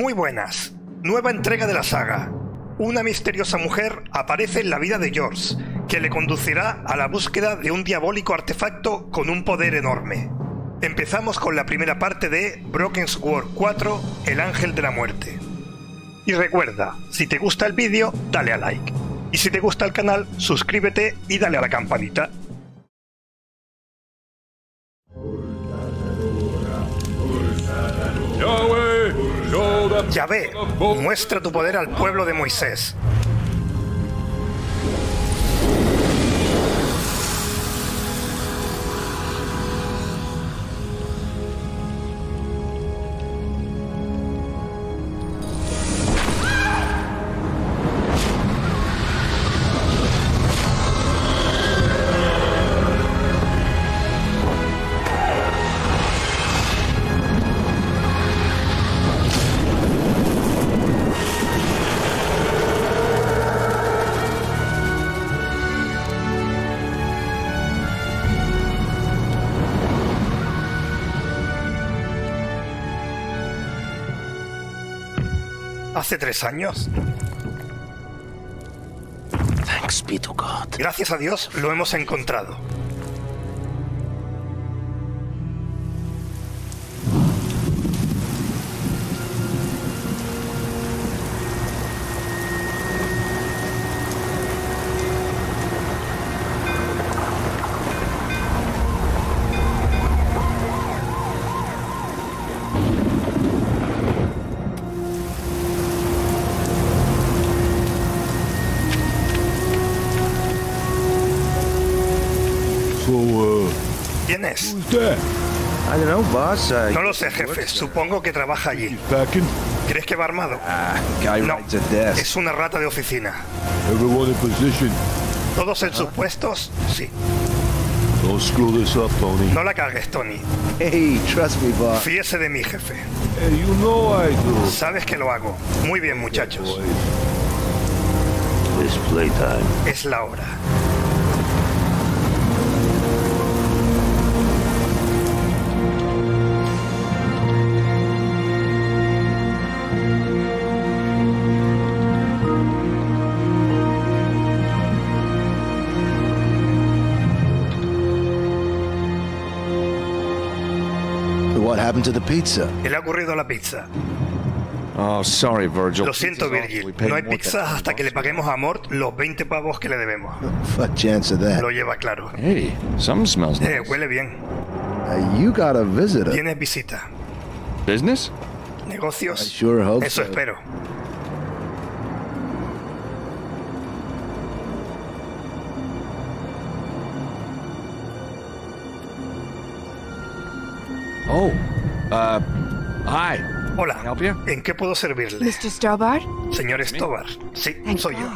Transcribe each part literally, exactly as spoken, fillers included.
Muy buenas. Nueva entrega de la saga. Una misteriosa mujer aparece en la vida de George, que le conducirá a la búsqueda de un diabólico artefacto con un poder enorme. Empezamos con la primera parte de Broken Sword cuatro: El Ángel de la Muerte. Y recuerda, si te gusta el vídeo, dale a like. Y si te gusta el canal, suscríbete y dale a la campanita. Yahvé, muestra tu poder al pueblo de Moisés. Hace tres años. Gracias a Dios lo hemos encontrado. ¿Quién es? No lo sé, jefe. Supongo que trabaja allí. ¿Crees que va armado? No. Es una rata de oficina. ¿Todos en sus puestos? Sí. No la cagues, Tony. Fíese de mí, jefe. Sabes que lo hago. Muy bien, muchachos. Es la hora. ¿Qué le ha ocurrido a la pizza? Oh, sorry, Virgil. Lo siento, Virgil. No hay pizza hasta que le paguemos a Mort los veinte pavos que le debemos. Lo lleva claro. Hey, eh, huele bien. Tienes visita. ¿Business? ¿Negocios? Sure hope Eso so. espero. Oh. Uh, hi. Hola. ¿En qué puedo servirle? mister Stobbart? Señor Stobbart. Sí, Thank soy yo.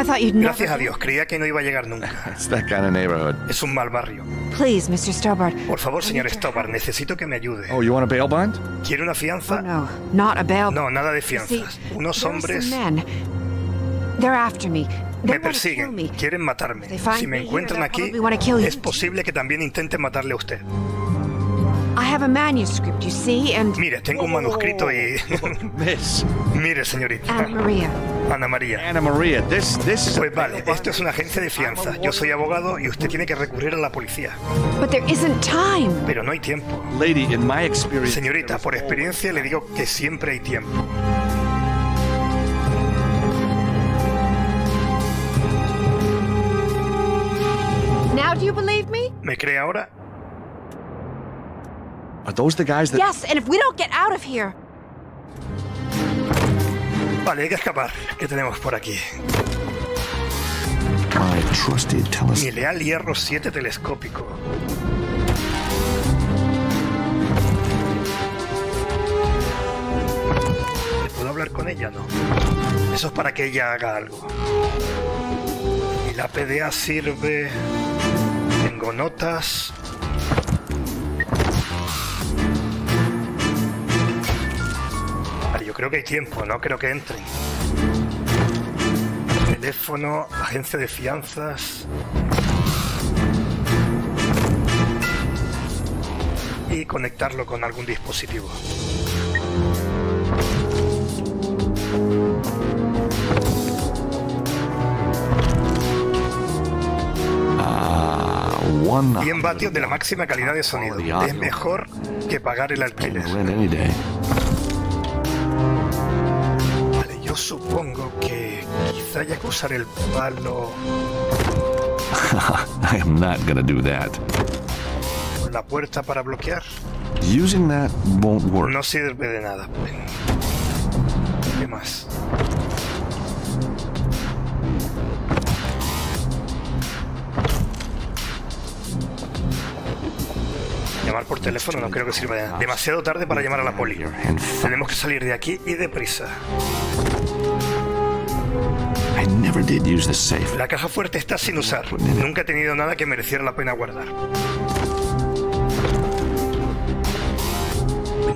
I thought you'd Gracias never... a Dios, creía que no iba a llegar nunca. It's that kind of neighborhood. Es un mal barrio. Please, mister Stobbart. Por favor, señor Stobbart, necesito que me ayude. Oh, you want a bail bond? ¿Quiere una fianza? Oh, no, not a bail. No, nada de fianzas. See, Unos hombres. Men. They're after me. Me persiguen. Quieren matarme. Si me encuentran aquí, es posible que también intenten matarle a usted. I have a manuscript, you see, and... Mire, tengo un manuscrito y... This. Mire, señorita. Ana María. Ana María. Ana María, this, this... Pues vale, esto es una agencia de fianza. Yo soy abogado y usted tiene que recurrir a la policía. But there isn't time. Pero no hay tiempo. Lady, in my experience... Señorita, por experiencia le digo que siempre hay tiempo. Now do you believe me? ¿Me cree ahora? Are those the guys that... Yes, and if we don't get out of here. Vale, hay que escapar. ¿Qué tenemos por aquí? My trusted telescope. Mi leal hierro siete telescópico. ¿Puedo hablar con ella? No. Eso es para que ella haga algo. Y la P D A sirve. Tengo notas. Creo que hay tiempo, no creo que entren. Teléfono, agencia de fianzas. Y conectarlo con algún dispositivo. y en vatios de la máxima calidad de sonido. Es mejor que pagar el alquiler. Vale, yo supongo que quizá haya que usar el palo. I am not gonna do that. La puerta para bloquear. Using that won't work. No sirve de nada. ¿Qué más? Llamar por teléfono no creo que sirva de nada. Demasiado tarde para llamar a la poli. Tenemos que salir de aquí y deprisa. La caja fuerte está sin usar. Nunca he tenido nada que mereciera la pena guardar.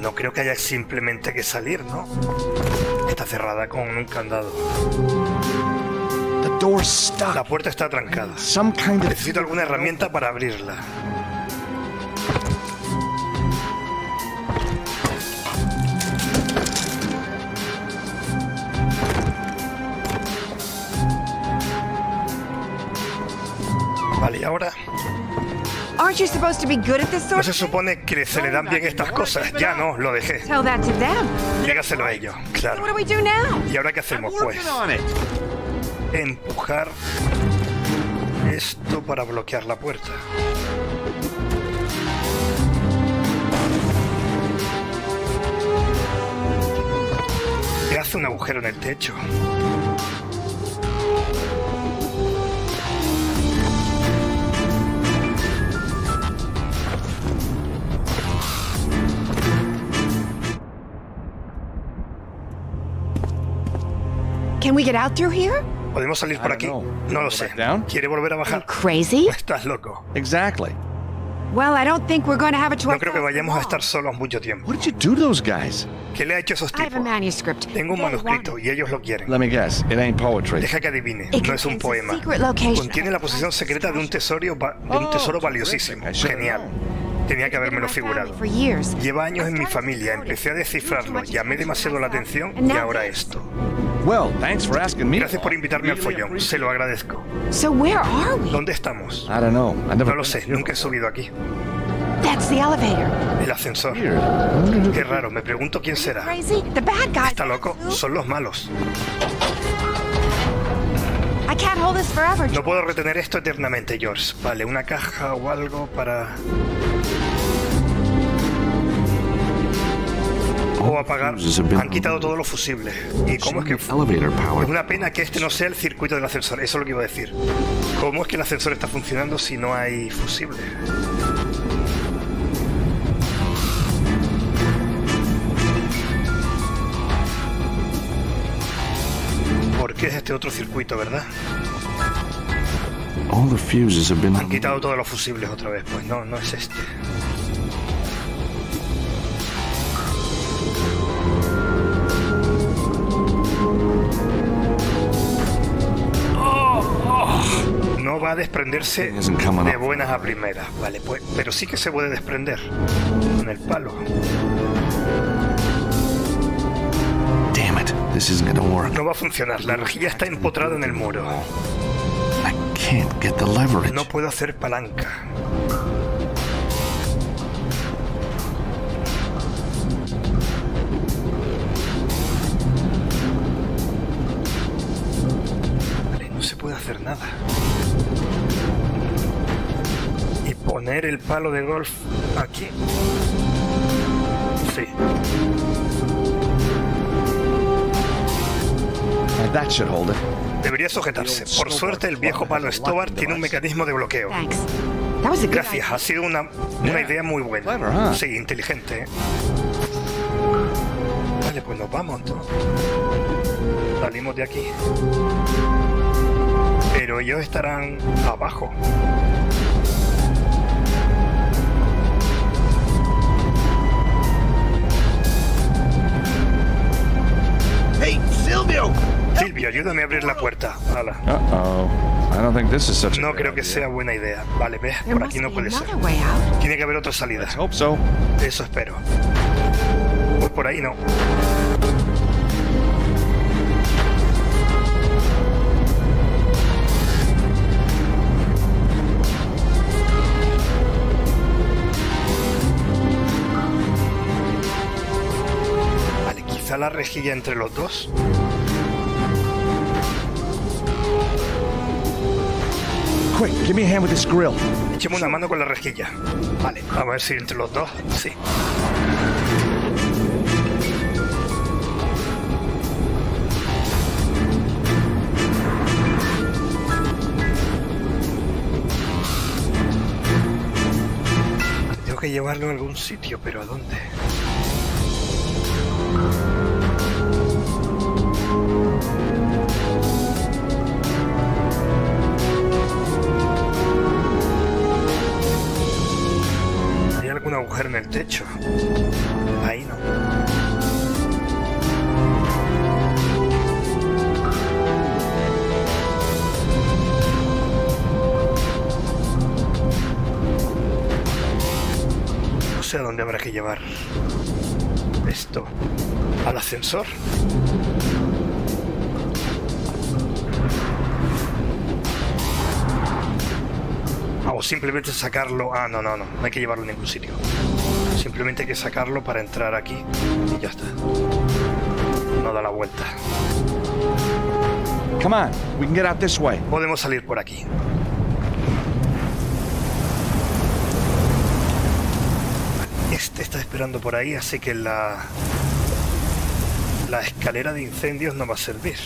No creo que haya simplemente que salir, ¿no? Está cerrada con un candado. La puerta está trancada. Necesito alguna herramienta para abrirla. Vale, y ahora... ¿No se supone que se le dan bien estas cosas? Ya no, lo dejé. Dígaselo a ellos, claro. ¿Y ahora qué hacemos, pues? Empujar esto para bloquear la puerta. Se hace un agujero en el techo. ¿Podemos salir por aquí? No lo sé. ¿Quiere volver a bajar? ¿Estás loco? No creo que vayamos a estar solos mucho tiempo. ¿Qué le ha hecho a esos tipos? Tengo un manuscrito y ellos lo quieren. Deja que adivine. No es un poema. Contiene la posesión secreta de un tesoro, de un tesoro valiosísimo. Genial. Tenía que habérmelo figurado. Lleva años en mi familia. Empecé a descifrarlo. Llamé demasiado la atención y ahora esto. Well, thanks for asking me. Gracias por invitarme al follón, se lo agradezco. So where are we? ¿Dónde estamos? I don't know. I never... No lo sé, nunca he subido aquí. That's the elevator. El ascensor. Qué raro, me pregunto quién será. The bad guys. ¿Está loco? Son los malos. I can't hold this forever. No puedo retener esto eternamente, George. Vale, una caja o algo para... O apagar. Han quitado todos los fusibles. ¿Y cómo es que...? Es una pena que este no sea el circuito del ascensor. Eso es lo que iba a decir. ¿Cómo es que el ascensor está funcionando si no hay fusibles? Porque es este otro circuito, ¿verdad? Han quitado todos los fusibles otra vez. Pues no, no es este. No va a desprenderse de buenas a primeras, vale, pues, pero sí que se puede desprender con el palo. Damn it, this isn't gonna work. No va a funcionar, la rejilla está empotrada en el muro. I can't get the leverage. No puedo hacer palanca. Vale, no se puede hacer nada. Poner el palo de golf aquí. Sí. That should hold it. Debería sujetarse. Por suerte el viejo palo Stobbart tiene un mecanismo de bloqueo. Gracias, ha sido una, una idea muy buena. Sí, inteligente. Vale, pues nos vamos, ¿no? Salimos de aquí. Pero ellos estarán abajo. Silvio, Silvio, ayúdame a abrir la puerta. Ala. Uh-oh. I don't think this is such no creo que idea. Sea buena idea. Vale, ve, por aquí no puede ser. Tiene que haber otra salida. So. Eso espero. Pues por ahí no. pasar la rejilla entre los dos. Quick, give me a hand with this grill. Echemos una mano con la rejilla. Vale, a ver si entre los dos, sí. Tengo que llevarlo a algún sitio, pero ¿a dónde? Un agujero en el techo. Ahí no. No sé a dónde habrá que llevar esto. ¿Al ascensor? O simplemente sacarlo... Ah, no, no, no. No hay que llevarlo a ningún sitio. Simplemente hay que sacarlo para entrar aquí. Y ya está. No da la vuelta. Come on. We can get out this way. Podemos salir por aquí. Este está esperando por ahí, así que la... La escalera de incendios no va a servir.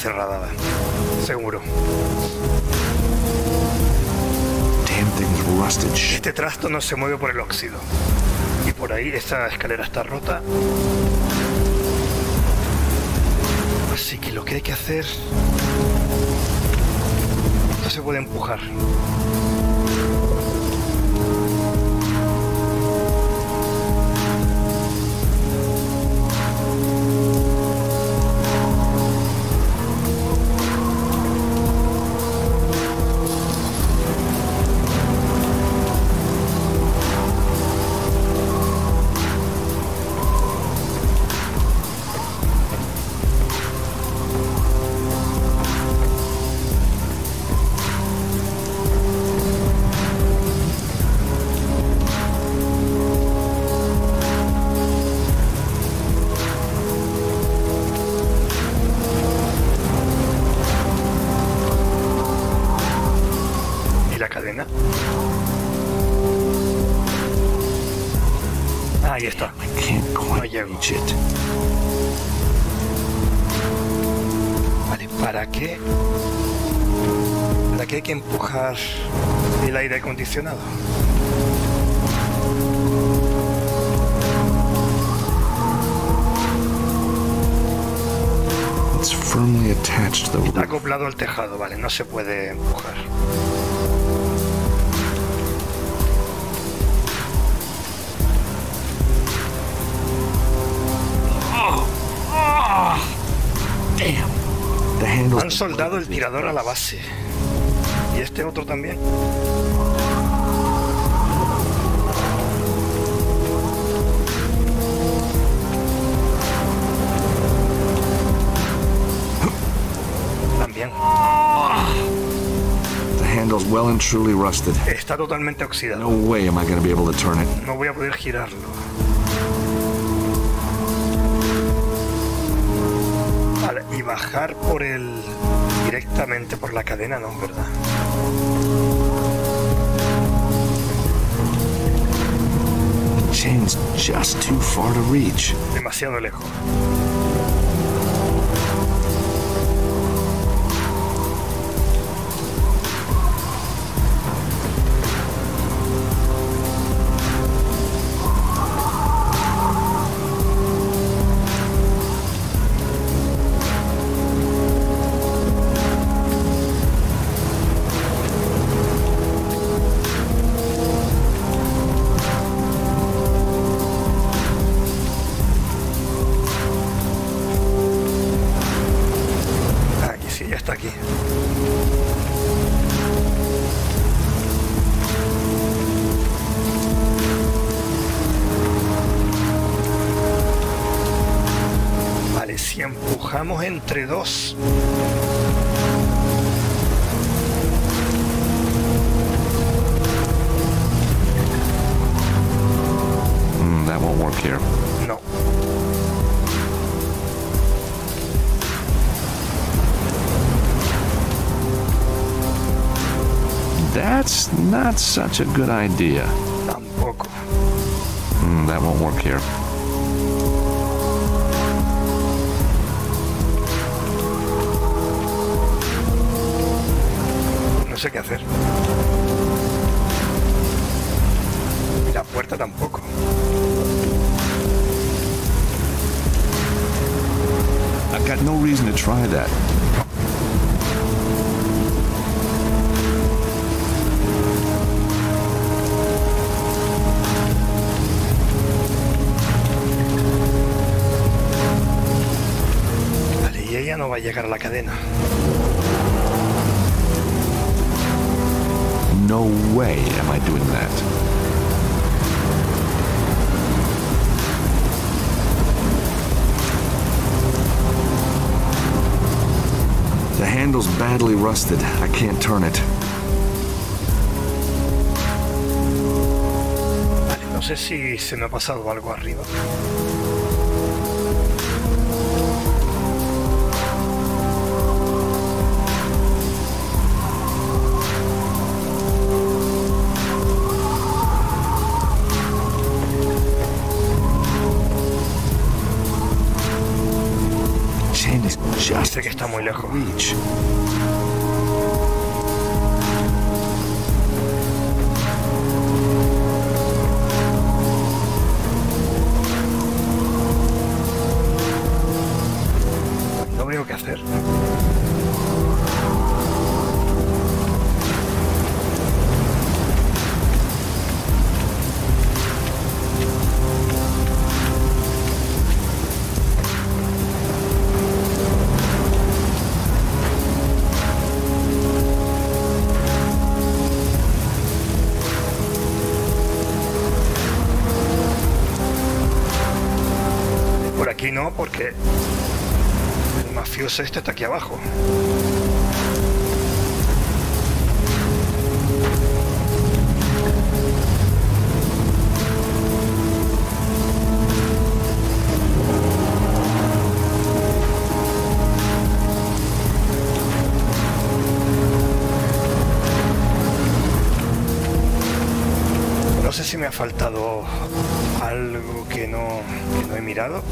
Cerrada, seguro. Este trasto no se mueve por el óxido. Y por ahí esta escalera está rota. Así que lo que hay que hacer... No se puede empujar. Ahí está. No llego. Vale, ¿para qué? ¿Para qué hay que empujar el aire acondicionado? Está acoplado al tejado, vale, no se puede empujar. Han soldado el tirador a la base. Y este otro también. También. Está totalmente oxidado. No voy a poder girarlo. Bajar por el... directamente por la cadena, no, ¿verdad? Chains just too far to reach. Demasiado lejos. Entre dos. Mm, that won't work here. No. That's not such a good idea. Tampoco. Mm, that won't work here. No sé qué hacer. Y la puerta tampoco. I've got no reason to try that. Vale, y ella no va a llegar a la cadena. No way am I doing that. The handle's badly rusted. I can't turn it. Vale, no sé si se me ha pasado algo arriba. Sé que está muy lejos. No veo qué hacer. No, porque el mafioso este está aquí abajo. No sé si me ha faltado algo que no, que no he mirado.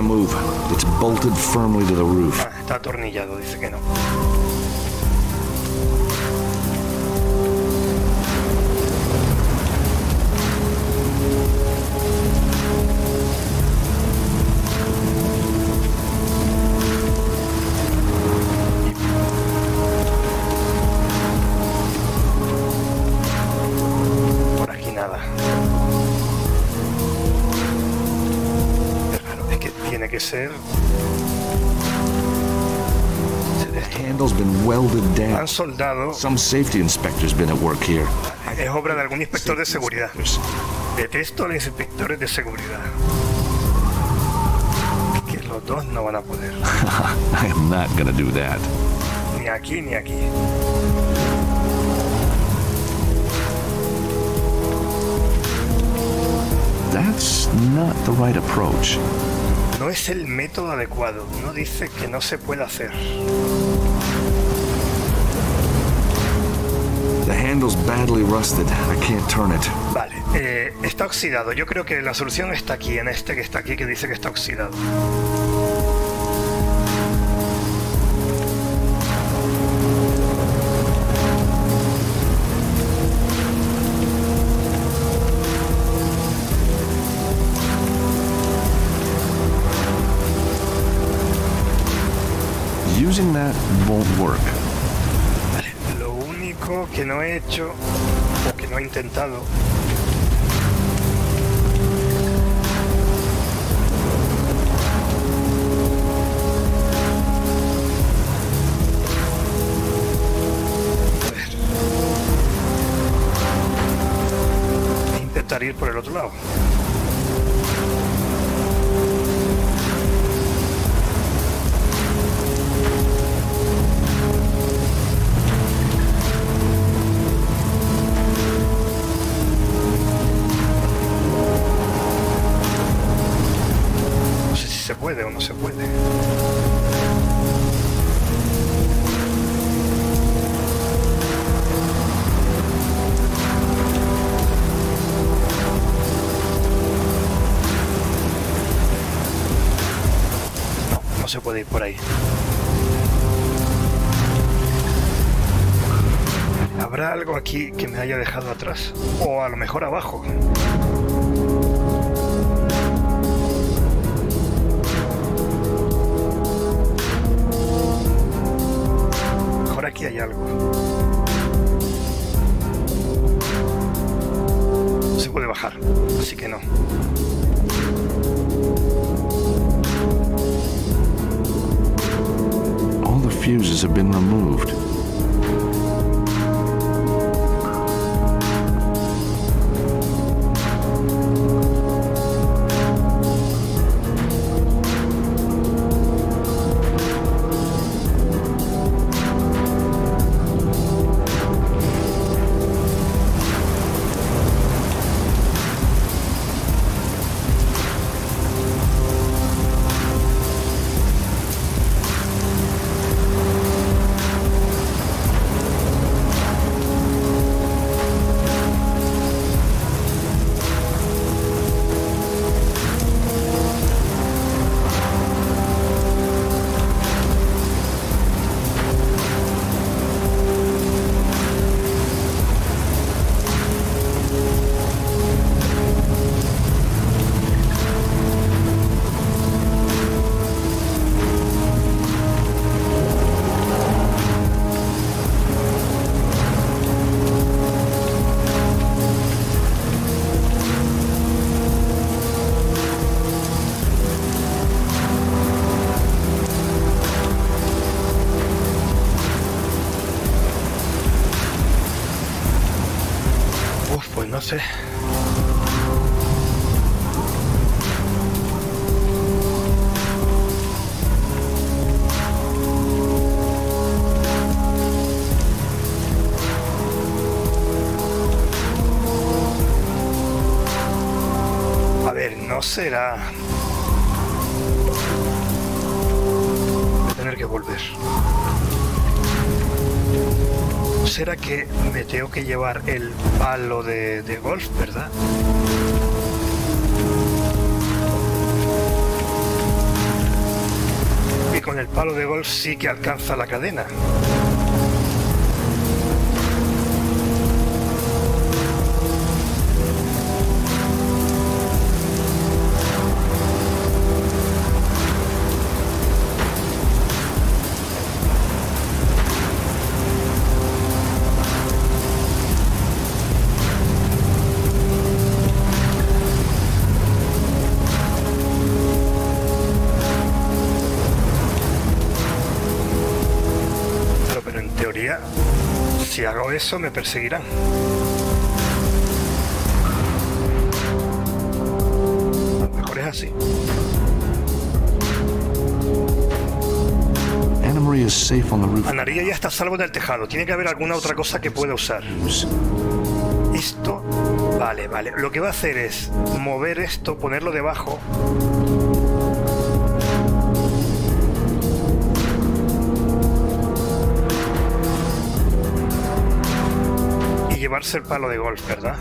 Move. It's bolted firmly to the roof. Ah, está atornillado, dice que no. Han soldado. Some safety inspector's been at work here. Es obra de algún inspector de seguridad. Detesto a los inspectores de seguridad. Que los dos no van a poder. I am not gonna do that. Ni aquí ni aquí. That's not the right approach. No es el método adecuado. No dice que no se puede hacer. The handle's badly rusted. I can't turn it. Vale, eh, está oxidado. Yo creo que la solución está aquí, en este que está aquí, que dice que está oxidado. Using that won't work. Vale, lo único que no he hecho o que no he intentado a ver. Intentar ir por el otro lado. ¿Puede o no se puede? No, no se puede ir por ahí. ¿Habrá algo aquí que me haya dejado atrás? O a lo mejor abajo. Aquí hay algo. Se puede bajar, así que no. All the fuses have been removed. A ver, no será... Voy a tener que volver. ¿Será que me tengo que llevar el palo de, de golf, verdad? Y con el palo de golf sí que alcanza la cadena. Si hago eso, me perseguirán. hace. Ana María ya está a salvo en el tejado. Tiene que haber alguna otra cosa que pueda usar. Esto... Vale, vale. Lo que va a hacer es mover esto, ponerlo debajo. Y llevarse el palo de golf, ¿verdad?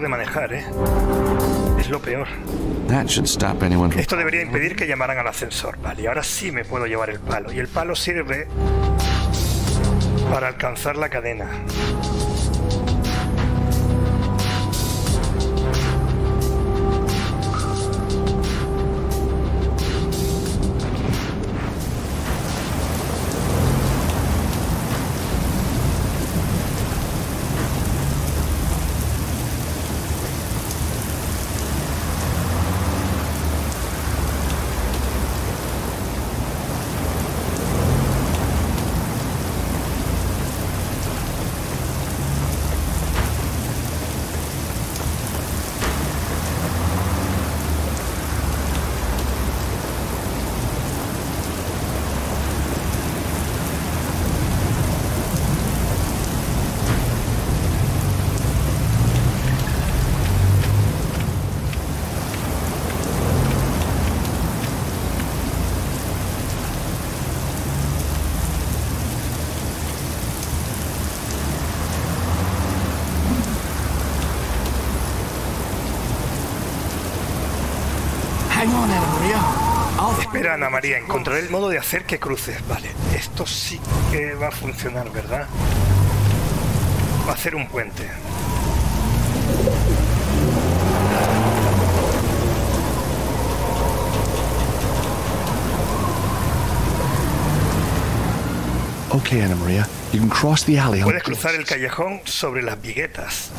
De manejar, ¿eh? Es lo peor. Esto debería impedir que llamaran al ascensor. Vale, y ahora sí me puedo llevar el palo. Y el palo sirve para alcanzar la cadena. Espera, Ana María, encontraré el modo de hacer que cruces. Vale, esto sí que va a funcionar, ¿verdad? Va a ser un puente. Okay, Ana María, you can cross the alley. Puedes cruzar el callejón sobre las viguetas.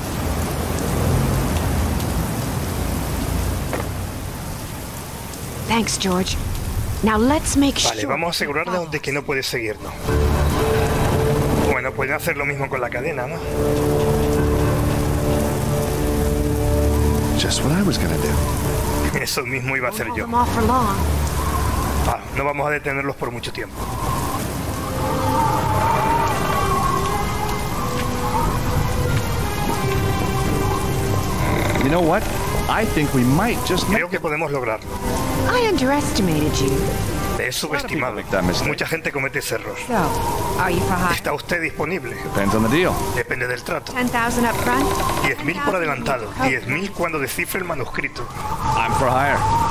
Thanks, George. Now let's make sure... Vale, vamos a asegurarnos de que no puede seguirnos. Bueno, pueden hacer lo mismo con la cadena, ¿no? Just what I was gonna do. Eso mismo iba a hacer yo. Ah, no vamos a detenerlos por mucho tiempo. You know what? I think we might just... Creo que podemos lograrlo. I underestimated you. Te he subestimado. Mucha gente comete ese error. ¿Está usted disponible? Depende del trato. diez mil por adelantado. diez mil cuando descifre el manuscrito.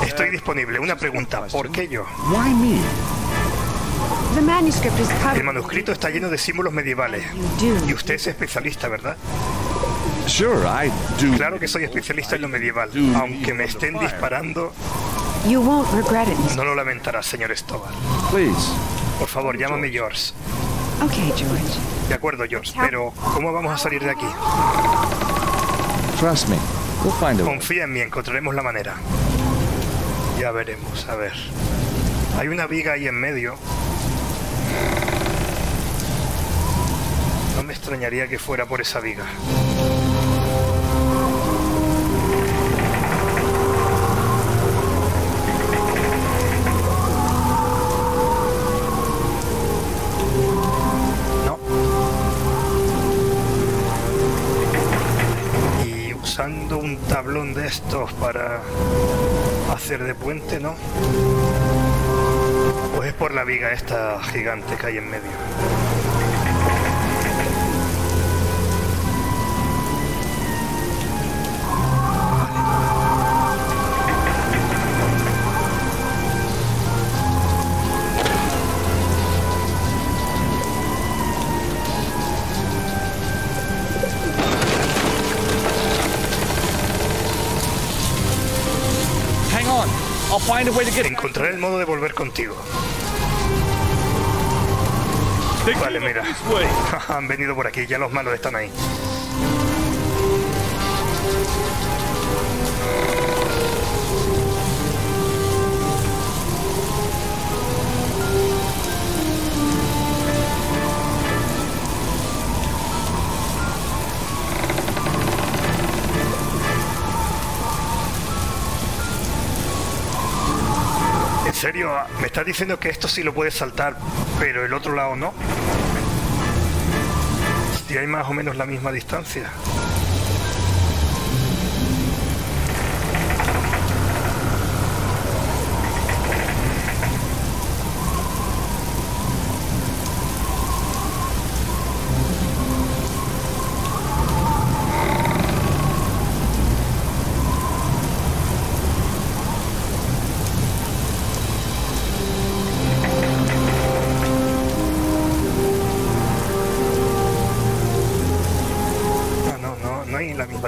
Estoy disponible. Una pregunta. ¿Por qué yo? El manuscrito está lleno de símbolos medievales. Y usted es especialista, ¿verdad? Claro que soy especialista en lo medieval. Aunque me estén disparando... No lo lamentarás, señor Stobbart. Por favor, llámame George. De acuerdo, George, pero ¿cómo vamos a salir de aquí? Confía en mí, encontraremos la manera. Ya veremos, a ver. Hay una viga ahí en medio. No me extrañaría que fuera por esa viga. Usando un tablón de estos para hacer de puente, ¿no? Pues es por la viga esta gigante que hay en medio. Encontraré el modo de volver contigo. Vale, mira. Han venido por aquí, ya los malos están ahí. En serio, me estás diciendo que esto sí lo puedes saltar, pero el otro lado no. Si hay más o menos la misma distancia.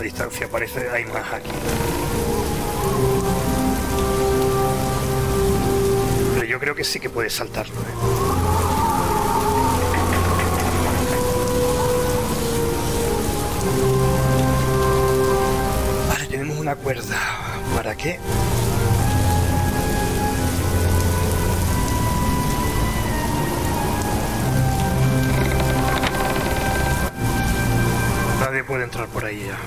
Distancia, parece hay más aquí. Pero yo creo que sí que puedes saltarlo, ¿eh? Vale, tenemos una cuerda. ¿Para qué? Nadie puede entrar por ahí ya.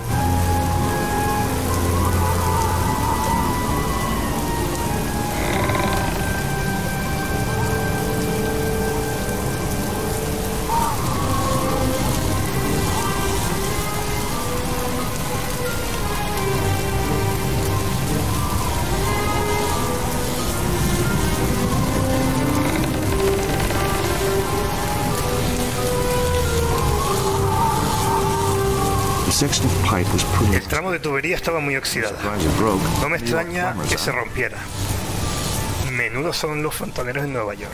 El tramo de tubería estaba muy oxidado. No me extraña que se rompiera. Menudo son los fontaneros en Nueva York.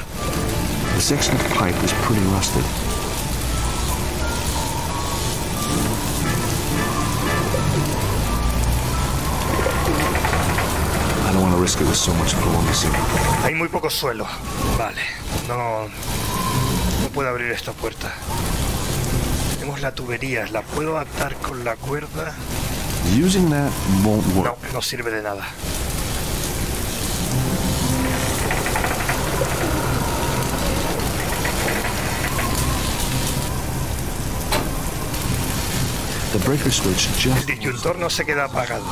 Hay muy poco suelo. Vale, no, no puedo abrir esta puerta. Tenemos la tubería, la puedo atar con la cuerda. Using that won't work. No, no sirve de nada. The breaker switch just... El disyuntor no se queda apagado.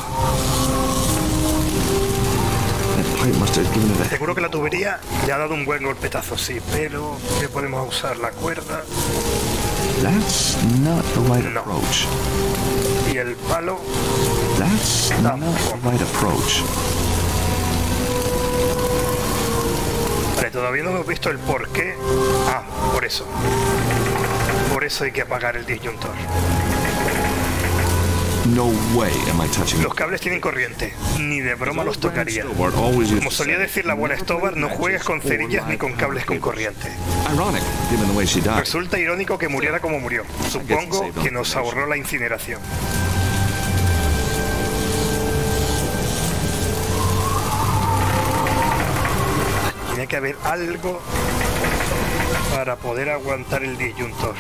Seguro que la tubería le ha dado un buen golpetazo, sí, pero ¿qué podemos usar? La cuerda. That's not the right approach. No. Y el palo. That's no. not the right approach. Vale, todavía no hemos visto el por qué. Ah, por eso. Por eso hay que apagar el disyuntor. No way am I touching. Los cables tienen corriente. Ni de broma los tocaría. Como solía decir la abuela Stobbart, no juegues con cerillas ni con cables con corriente. Resulta irónico que muriera como murió. Supongo que nos ahorró la incineración. Tiene que haber algo para poder aguantar el disyuntor.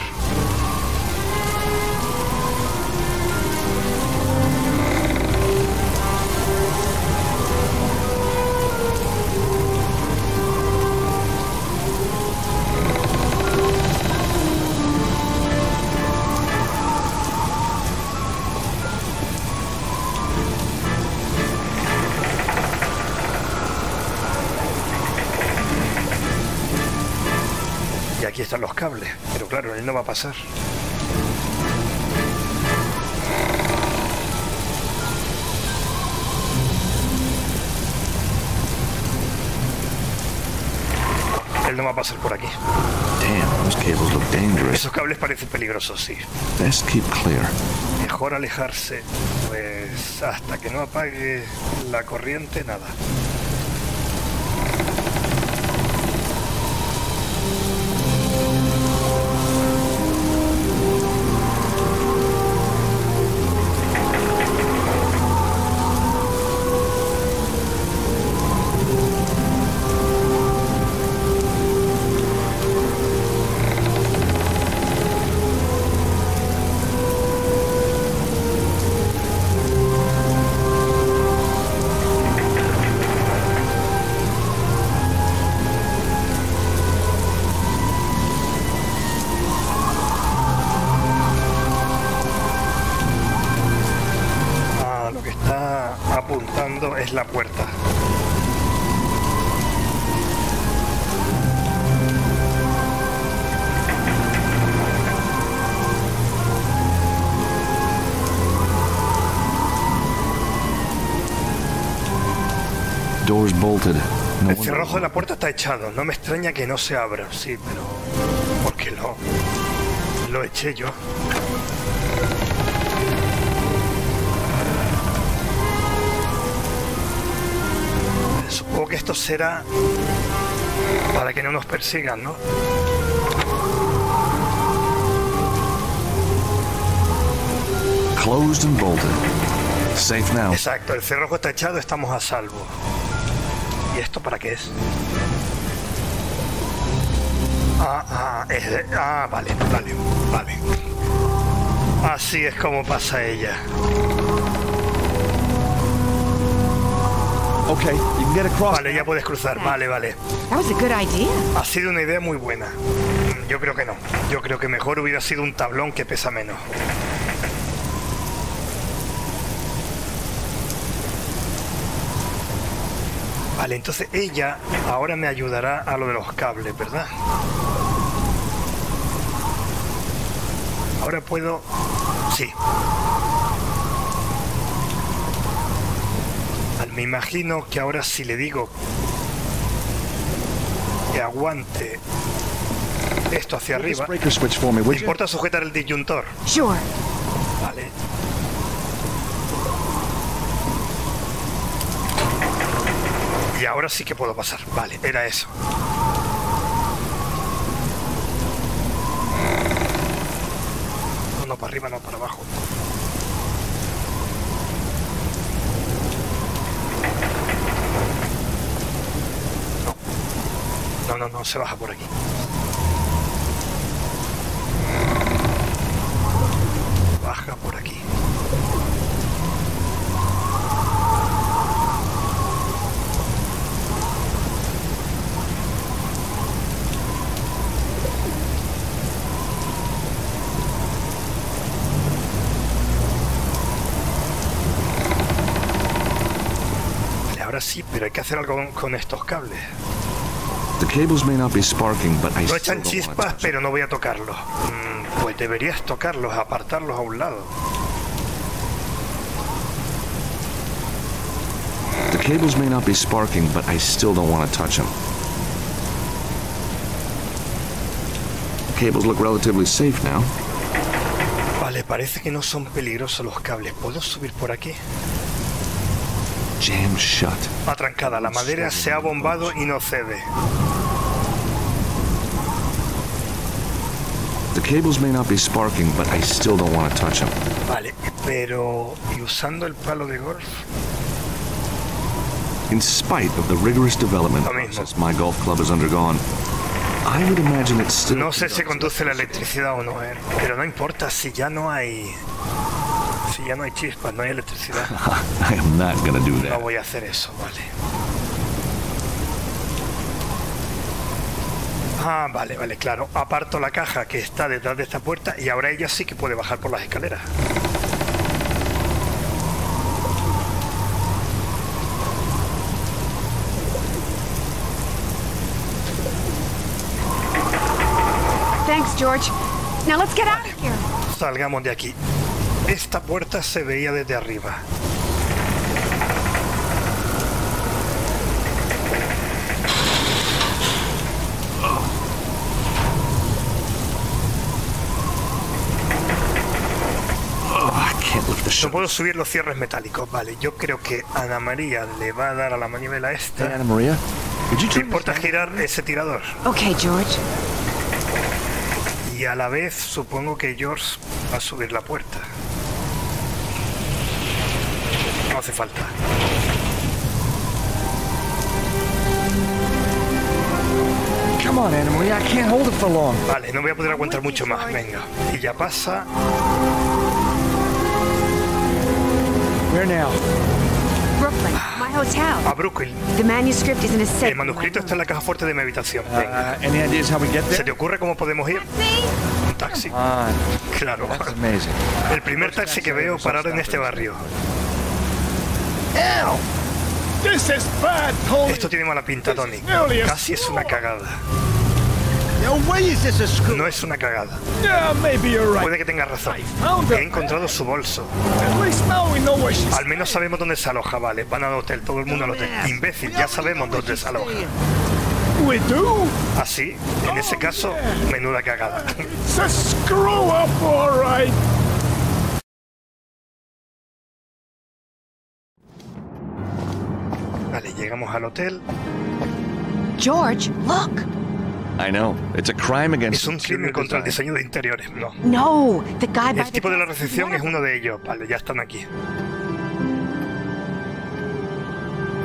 Aquí están los cables, pero claro, él no va a pasar. Él no va a pasar por aquí. Damn, those cables look dangerous. Esos cables parecen peligrosos, sí. Best keep clear. Mejor alejarse, pues hasta que no apague la corriente, nada. izquierdo es la puerta. El cerrojo de la puerta está echado. No me extraña que no se abra. Sí, pero... ¿por qué no? Lo eché yo. Supongo que esto será... para que no nos persigan, ¿no? Closed and bolted. Safe now. Exacto, el cerrojo está echado, estamos a salvo. ¿Y esto para qué es? Ah, ah, es de... ah, vale, vale, vale. Así es como pasa ella. Okay, you can get across. Vale, ya puedes cruzar. Vale, vale. That was a good idea. Ha sido una idea muy buena. Yo creo que no. Yo creo que mejor hubiera sido un tablón que pesa menos. Vale, entonces ella ahora me ayudará a lo de los cables, ¿verdad? Ahora puedo... sí. Vale, me imagino que ahora si le digo que aguante esto hacia arriba, ¿me importa sujetar el disyuntor? Sure. Vale. Y ahora sí que puedo pasar. Vale, era eso. No, no, para arriba, no, para abajo. No, no, no, no se baja por aquí. Baja por aquí. Sí, pero hay que hacer algo con, con estos cables. No echan chispas, pero no voy a tocarlos. Mm, pues deberías tocarlos, apartarlos a un lado. Vale, parece que no son peligrosos los cables. ¿Puedo subir por aquí? Atrancada, la madera se ha bombado y no cede. Vale, pero... ¿y usando el palo de golf? In spite of the rigorous development process my golf club has undergone, I would imagine it's still... No sé si conduce la electricidad o no, eh, pero no importa si ya no hay... si ya no hay chispas, no hay electricidad. I am not gonna do that. No voy a hacer eso, vale. Ah, vale, vale, claro. Aparto la caja que está detrás de esta puerta y ahora ella sí que puede bajar por las escaleras. Thanks, George. Now let's get out of here. Salgamos de aquí. Esta puerta se veía desde arriba. No puedo subir los cierres metálicos. Vale, yo creo que Ana María le va a dar a la manivela esta. Hey, Ana María, ¿te importa girar ese tirador? Okay, George. Y a la vez supongo que George va a subir la puerta. No hace falta. Come on, Ana María, I can't hold it for long. Vale, no voy a poder aguantar mucho más. Venga, y ya pasa. Where now? Brooklyn, my hotel. A Brooklyn. The manuscript is in a safe. El manuscrito está en la caja fuerte de mi habitación. Venga. Uh, any ideas how we get there? ¿Se te ocurre cómo podemos ir? Un taxi. Claro. El primer taxi que veo parar en este barrio. Esto tiene mala pinta, Tony. Casi es una cagada. No es una cagada. Puede que tenga razón. He encontrado su bolso. Al menos sabemos dónde se aloja, vale. Van al hotel, todo el mundo al hotel. Imbécil, ya sabemos dónde se aloja. Así, en ese caso, menuda cagada. Vale, llegamos al hotel. George, look. I know. It's a crime against. Es un crimen contra el diseño de interiores, no. No, the guy by el tipo de la recepción es uno de ellos. Vale, ya están aquí.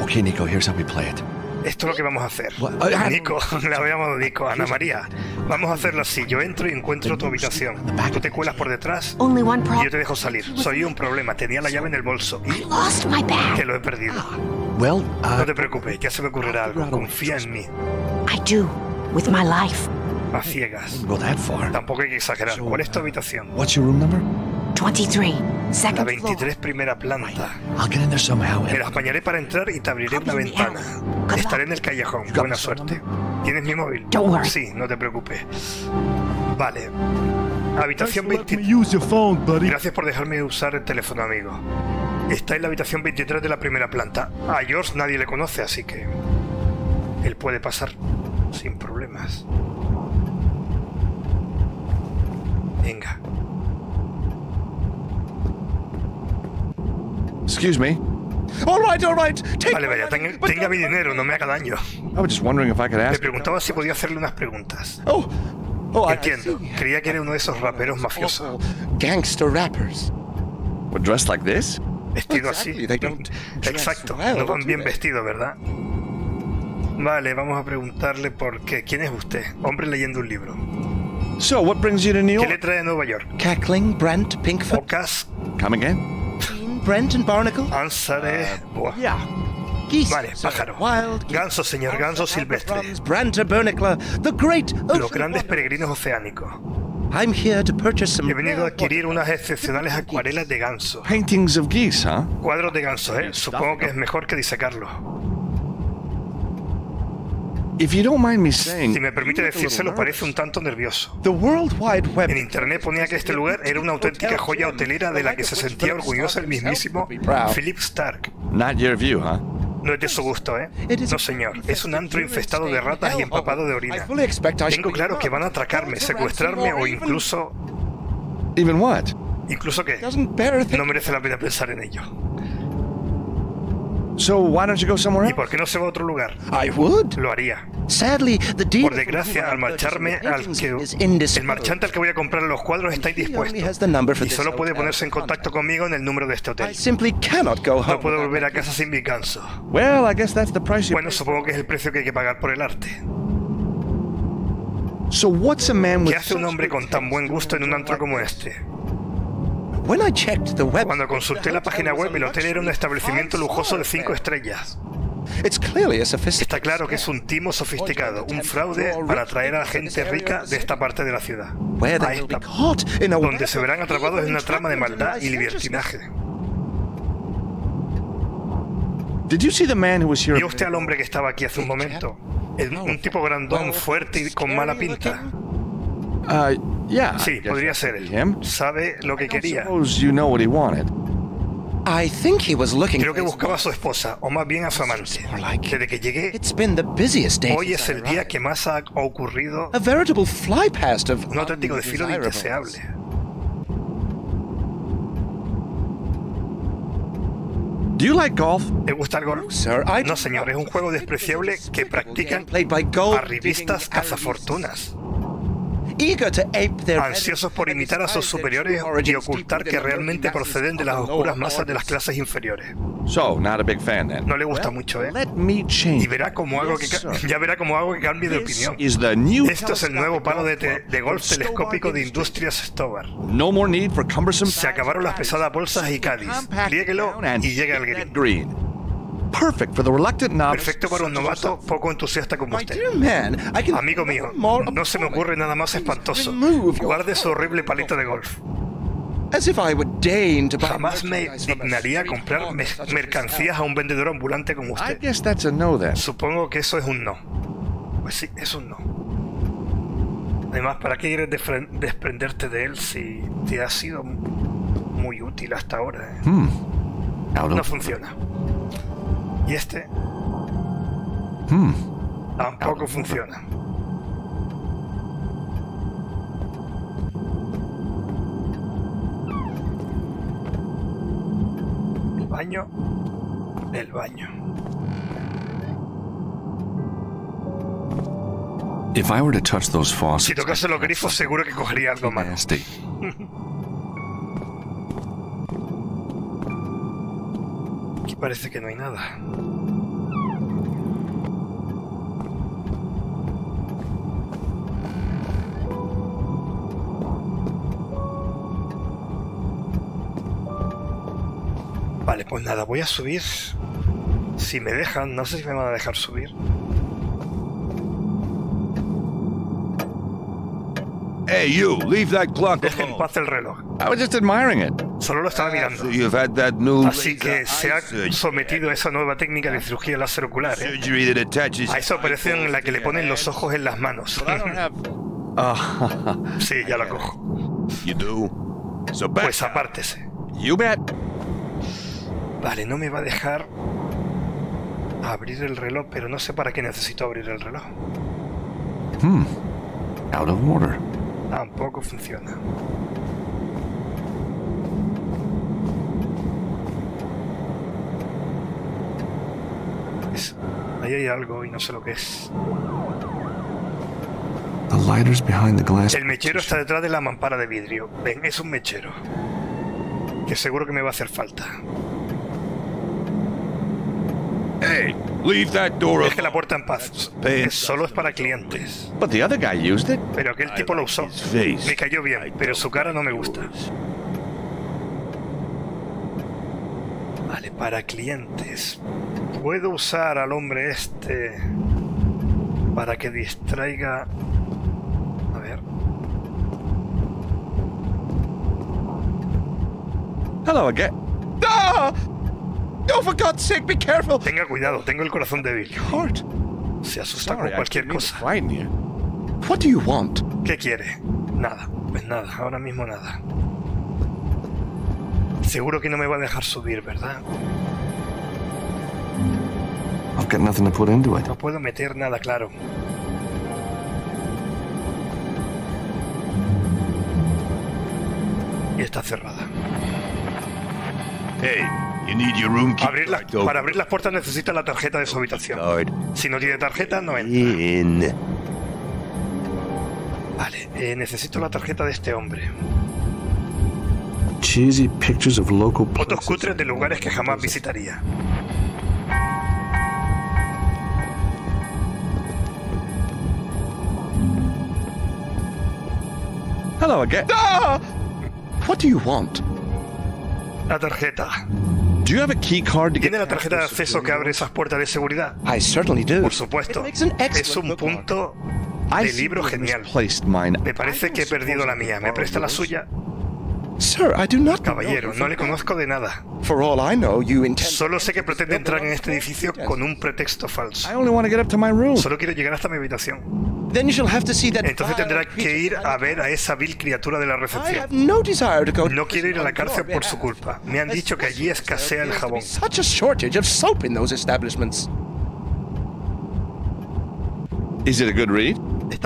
Okay, Nico, here's how we play it. Esto es lo que vamos a hacer. Nico, la había llamado Nico, Ana María. Vamos a hacerlo así. Yo entro y encuentro tu habitación. Tú te cuelas por detrás y yo te dejo salir. Soy un problema. Tenía la llave en el bolso y te lo he perdido. No te preocupes, ya se me ocurrirá algo. Confía en mí. A ciegas. Tampoco hay que exagerar. ¿Cuál es tu habitación? La veintitrés, primera planta. Me las apañaré para entrar y te abriré una ventana. Estaré en el callejón. Buena suerte. ¿Tienes mi móvil? Sí, no te preocupes. Vale. Habitación veintitrés. Gracias por dejarme usar el teléfono, amigo. Está en la habitación veintitrés de la primera planta. A George nadie le conoce, así que... él puede pasar sin problemas. Venga. Excuse me. All right, all right. Vale, vaya, ten, tenga mi dinero, no me haga daño. Me preguntaba si podía hacerle unas preguntas. Oh, oh, entiendo. Creía que era uno de esos raperos mafiosos. Gangster rappers. But dressed like this? Vestido así. Exacto. No van bien vestidos, ¿verdad? Vale, vamos a preguntarle por qué. ¿Quién es usted? Hombre leyendo un libro. So, what brings you to New York? ¿Qué le trae a Nueva York? Cackling, Brent, Pinkford. Ocas. Come again. Brent and Barnacle? Ansaré. Uh, yeah. Vale, pájaro. Ganso, señor, ganso silvestre. Los grandes peregrinos oceánicos. I'm here to purchase some. He venido a adquirir unas excepcionales acuarelas de ganso. Paintings of geese, huh? Cuadros de ganso, ¿eh? Supongo que es mejor que disecarlos. If you don't mind me saying, si me permite decírselo, parece un tanto nervioso. The World Wide Web. En internet ponía que este lugar era una auténtica joya hotelera de la que se sentía orgulloso el mismísimo Philip Stark. Not your view, huh? No es de su gusto, ¿eh? No, señor. Es un antro infestado de ratas y empapado de orina. Tengo claro que van a atracarme, secuestrarme o incluso... Even what? Incluso que no merece la pena pensar en ello. So why don't you go somewhere else? ¿Y por qué no se va a otro lugar? I would. Lo haría. Sadly, the deal. Por desgracia, al marcharme, al que, el marchante al que voy a comprar los cuadros está indispuesto y solo puede ponerse en contacto conmigo en el número de este hotel. No puedo volver a casa sin mi ganso. Well, I guess that's the price. Bueno, supongo que es el precio que hay que pagar por el arte. So what's a man with? ¿Qué hace un hombre con tan buen gusto en un antro como este? Cuando consulté la página web, el hotel era un establecimiento lujoso de cinco estrellas. Está claro que es un timo sofisticado, un fraude para atraer a la gente rica de esta parte de la ciudad. Ahí está, donde se verán atrapados en una trama de maldad y libertinaje. ¿Vio usted al hombre que estaba aquí hace un momento? Un tipo grandón, fuerte y con mala pinta. Uh, yeah, sí, podría ser él. Sabe lo que quería. Creo que buscaba a su esposa, o más bien a su amante. Desde que llegué, hoy es el día que más ha ocurrido un auténtico desfile de indeseables. Do you like golf? ¿Te gusta el golf? No, señor, es un juego despreciable que practican arribistas cazafortunas. Ansiosos por imitar a sus superiores y ocultar que realmente proceden de las oscuras masas de las clases inferiores. No le gusta mucho, ¿eh? Y verá cómo hago que ya verá cómo hago que cambie de opinión. Esto es el nuevo palo de, de golf telescópico de Industrias Stobbart. Se acabaron las pesadas bolsas y cáliz. Pliéguelo y llega al green. Perfecto para un novato poco entusiasta como usted. Amigo mío, no se me ocurre nada más espantoso. Guarde su horrible paleta de golf. Jamás me dignaría comprar mercancías a un vendedor ambulante como usted. Supongo que eso es un no. Pues sí, es un no. Además, ¿para qué quieres desprenderte de él si te ha sido muy útil hasta ahora? No funciona. Y este tampoco funciona. Baño del baño. If I were to touch those faucets, si tocase los grifos, seguro que cogería algo más. Aquí parece que no hay nada. Vale, pues nada, voy a subir. Si me dejan, no sé si me van a dejar subir. Hey, you, leave that clock. Dejen en paz el reloj. I was just admiring it. Solo lo estaba mirando. So you've had that new Así que se ha sometido a esa nueva técnica de cirugía láser ocular, ¿eh? A esa operación en la que le ponen los ojos en las manos. Sí, ya la cojo. Pues apártese. You bet. Vale, no me va a dejar abrir el reloj, pero no sé para qué necesito abrir el reloj. Hmm. Out of order. Tampoco funciona. Es... Ahí hay algo y no sé lo que es. The lighter's behind the glass. El mechero está detrás de la mampara de vidrio. Ven, es un mechero. Que seguro que me va a hacer falta. Hey, leave that door. Deje la puerta en paz. Solo es para clientes. But the other guy used it. Pero aquel tipo lo usó. Me cayó bien, pero su cara no me gusta. Vale, para clientes. Puedo usar al hombre este para que distraiga. A ver. Hello again. ¡Ah! No, for God's sake, be careful. Tenga cuidado, tengo el corazón débil. Se asusta con cualquier cosa. What do you want? ¿Qué quiere? Nada, pues nada, ahora mismo nada. Seguro que no me va a dejar subir, ¿verdad? I've got nothing to put into it. No puedo meter nada, claro. Y está cerrada. Hey. Abrir la, para abrir las puertas necesita la tarjeta de su habitación. Si no tiene tarjeta, no entra. Vale, eh, necesito la tarjeta de este hombre. Fotos cutres de lugares que jamás visitaría. Hello again. Ah! What do you want? La tarjeta. ¿Tiene la tarjeta de acceso que abre esas puertas de seguridad? Por supuesto. Es un punto de libro genial. Me parece que he perdido la mía. ¿Me presta la suya? Caballero, no le conozco de nada. Solo sé que pretende entrar en este edificio con un pretexto falso. Solo quiero llegar hasta mi habitación. Entonces tendrá que ir a ver a esa vil criatura de la recepción. No quiero ir a la cárcel por su culpa. Me han dicho que allí escasea el jabón. ¿Está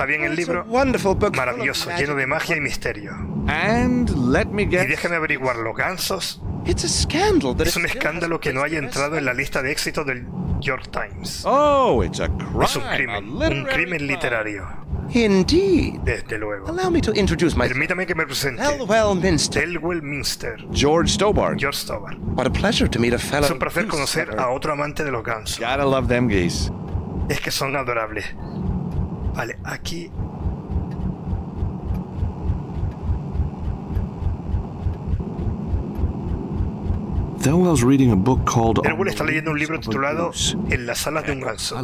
bien el libro? Maravilloso, lleno de magia y misterio. Y déjeme averiguarlo, gansos. Es un escándalo que no haya entrado en la lista de éxitos del York Times. Oh, it's a crime. Es un crimen, un crimen literario. Indeed. Desde luego. Allow me to introduce myself. Permítame que me presente. Elwell Minster. Elwell Minster. George Stobbart. George Stobbart. What a pleasure to meet a fellow. Es un placer conocer a otro amante de los gansos. Gotta love them geese. Es que son adorables. Vale, aquí. Elwell está leyendo un libro titulado En las alas de un ganso.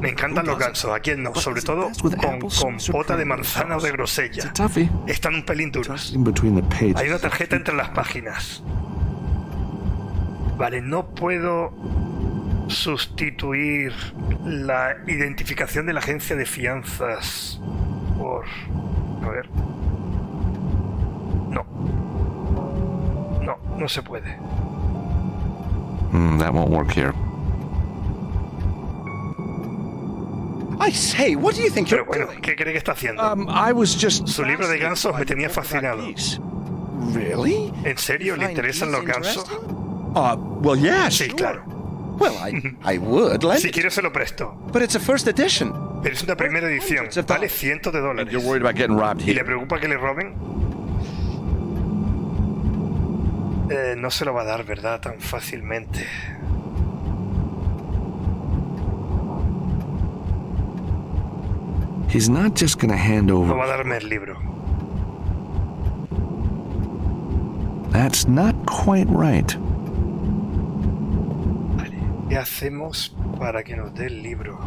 Me encantan los gansos, ¿a quién no? Sobre todo con compota de manzana o de grosella. Están un pelín duros. Hay una tarjeta entre las páginas. Vale, no puedo sustituir la identificación de la agencia de fianzas por... A ver... No. No, no se puede. Mm, that won't work here. I say, what do you think you're Pero, bueno, ¿qué cree que está haciendo? Um, I was just Su libro de gansos me tenía fascinado. Really? ¿En serio? ¿Le interesan los gansos? Uh, well, yeah, sí, sure. claro. Well, I, I would like si quiero se lo presto. But it's a first edition. Pero es una primera edición. Vale cientos de dólares. You're worried about getting robbed here. ¿Y le preocupa que le roben? Eh, no se lo va a dar, ¿verdad? Tan fácilmente. He's not just gonna hand over. No va a darme el libro. That's not quite right. Vale. ¿Qué hacemos para que nos dé el libro?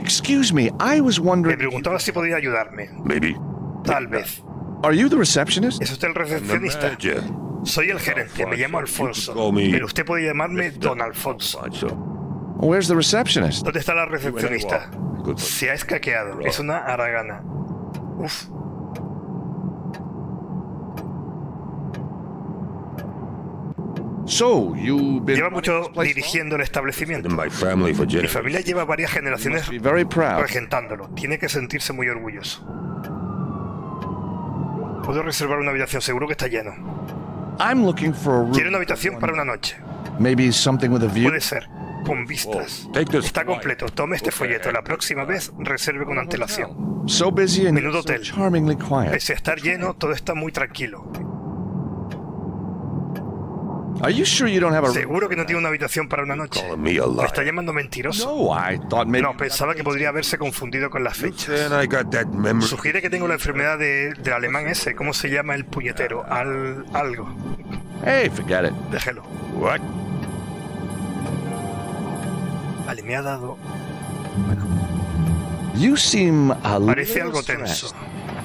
Excuse me, I was wondering. Me preguntaba si podía ayudarme. Maybe. Tal vez. Are you the receptionist? ¿Es usted el recepcionista? Soy el gerente, me llamo Alfonso. Pero usted puede llamarme Don Alfonso. Where's the receptionist? ¿Dónde está la recepcionista? Se ha escaqueado, es una haragana. Uf. So, you've been lleva mucho dirigiendo el establecimiento. My family for Mi familia lleva varias generaciones regentándolo. Tiene que sentirse muy orgulloso. Puedo reservar una habitación, seguro que está lleno. I'm looking for a room. Quiero una habitación para una noche. Maybe something with a view. Puede ser, con vistas. Oh, está completo, tome este folleto. La próxima vez reserve con antelación. So busy and Menudo hotel. So charmingly quiet. Pese a estar lleno, todo está muy tranquilo. Are you sure you don't have a... Seguro que no tiene una habitación para una noche. ¿Me está llamando mentiroso? No, pensaba que podría haberse confundido con las fechas. Sugiere que tengo la enfermedad de, del alemán ese. ¿Cómo se llama el puñetero? Al... algo. Hey, forget it. Déjelo. What? Vale, me ha dado... Bueno. You seem a Parece algo tenso.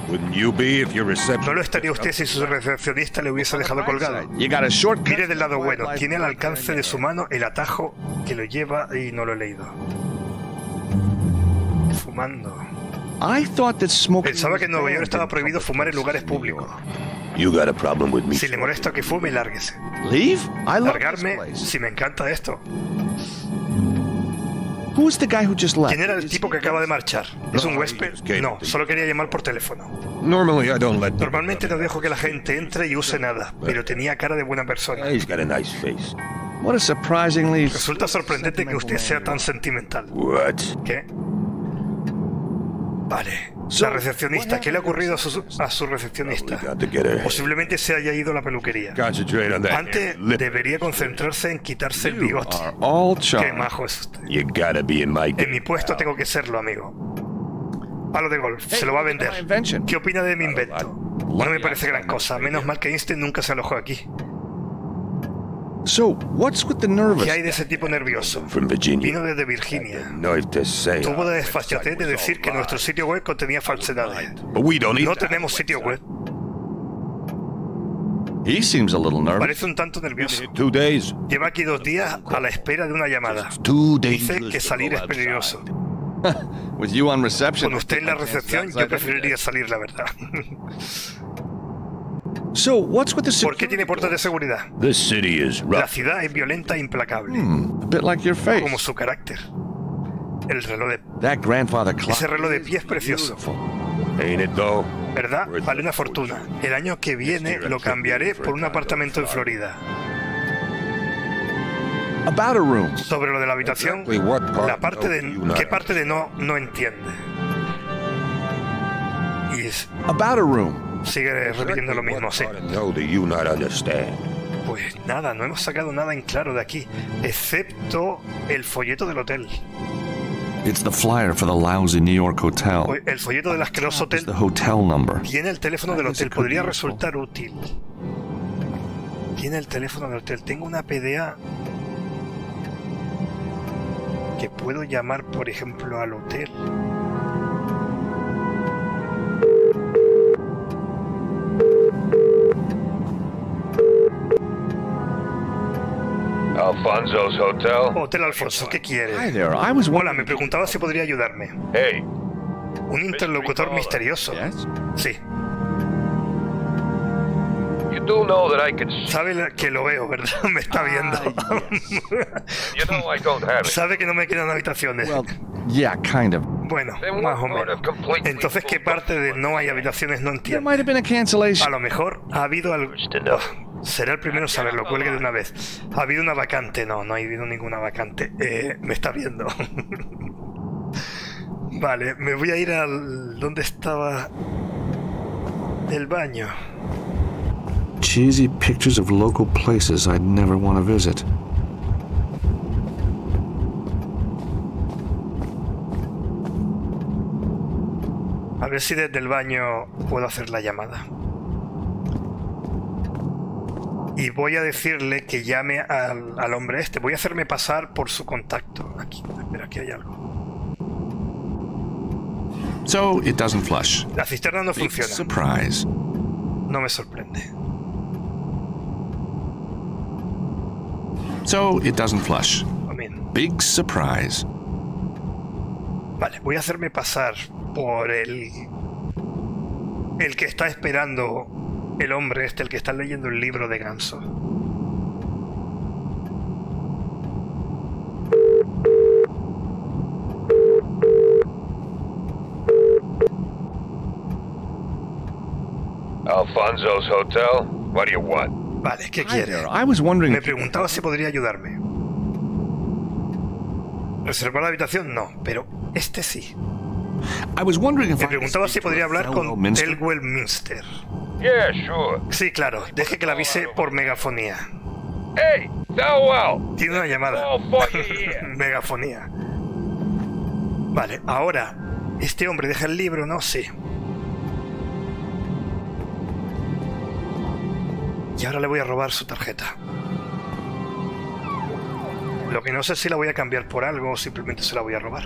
No lo estaría usted si su recepcionista le hubiese dejado colgado. Mire del lado bueno, tiene al alcance de su mano el atajo que lo lleva y no lo he leído. Fumando. Pensaba que en Nueva York estaba prohibido fumar en lugares públicos. Si le molesta que fume, lárguese. Largarme, si me encanta esto. ¿Quién era el tipo que acaba de marchar? ¿Es un huésped? No, solo quería llamar por teléfono. Normalmente no dejo que la gente entre y use nada, pero tenía cara de buena persona. Resulta sorprendente que usted sea tan sentimental. ¿Qué? Vale. La recepcionista. ¿Qué le ha ocurrido a su, a su recepcionista? Posiblemente se haya ido a la peluquería. Antes debería concentrarse en quitarse el bigote. Qué majo es usted. En mi puesto tengo que serlo, amigo. Palo de golf. Se lo va a vender. ¿Qué opina de mi invento? No me parece gran cosa. Menos mal que Einstein nunca se alojó aquí. ¿Qué hay de ese tipo nervioso? Vino desde Virginia. Tuvo la desfachatez de decir que nuestro sitio web contenía falsedades. No tenemos sitio web. Parece un tanto nervioso. Lleva aquí dos días a la espera de una llamada. Dice que salir es peligroso. Con usted en la recepción, yo preferiría salir, la verdad. ¿Por qué tiene puertas de seguridad? La ciudad es violenta e implacable. Como su carácter. El reloj de... Ese reloj de pie es precioso. ¿Verdad? Vale una fortuna. El año que viene lo cambiaré por un apartamento en Florida. Sobre lo de la habitación, la parte de... ¿Qué parte de no no entiende? Y es... Sigue repitiendo lo mismo, sí. Pues nada, no hemos sacado nada en claro de aquí, excepto el folleto del hotel. It's the flyer for the lousy New York hotel. El folleto del asqueroso hotel tiene el teléfono del hotel. Podría resultar útil. Tiene el teléfono del hotel. Tengo una P D A que puedo llamar, por ejemplo, al hotel. Alfonso's Hotel. Hotel Alfonso, ¿qué quiere? Hola, me preguntaba si podría ayudarme. Hey. Un interlocutor misterioso. Sí. Sabe que lo veo, ¿verdad? Me está viendo. Sabe que no me quedan habitaciones. Bueno, más o menos. Entonces, ¿qué parte de no hay habitaciones no entiendo? A lo mejor ha habido algo... Será el primero a saberlo, cuelgue de una vez. ¿Ha habido una vacante? No, no ha habido ninguna vacante. Eh, me está viendo. Vale, me voy a ir al... ¿Dónde estaba? El baño. Cheesy pictures of local places I'd never want to visit. A ver si desde el baño puedo hacer la llamada. Y voy a decirle que llame al, al hombre este. Voy a hacerme pasar por su contacto. Aquí, espera, aquí hay algo. So it doesn't flush. La cisterna no funciona. Surprise. No me sorprende. So it doesn't flush. I mean. Big surprise. Vale, voy a hacerme pasar por el el que está esperando. El hombre este, el que está leyendo el libro de Ganso. Alfonso's Hotel. What do you want? Vale, ¿qué quiere? I was wondering... Me preguntaba si podría ayudarme. ¿Reservar la habitación? No, pero este sí. I was wondering if Me preguntaba I si podría hablar con Elwell Minster. Yeah, sure. Sí, claro. Deje que la avise por megafonía. Hey, Elwell. Tiene una llamada. Megafonía. Vale, ahora. Este hombre deja el libro, ¿no? Sí. Y ahora le voy a robar su tarjeta. Lo que no sé si la voy a cambiar por algo o simplemente se la voy a robar.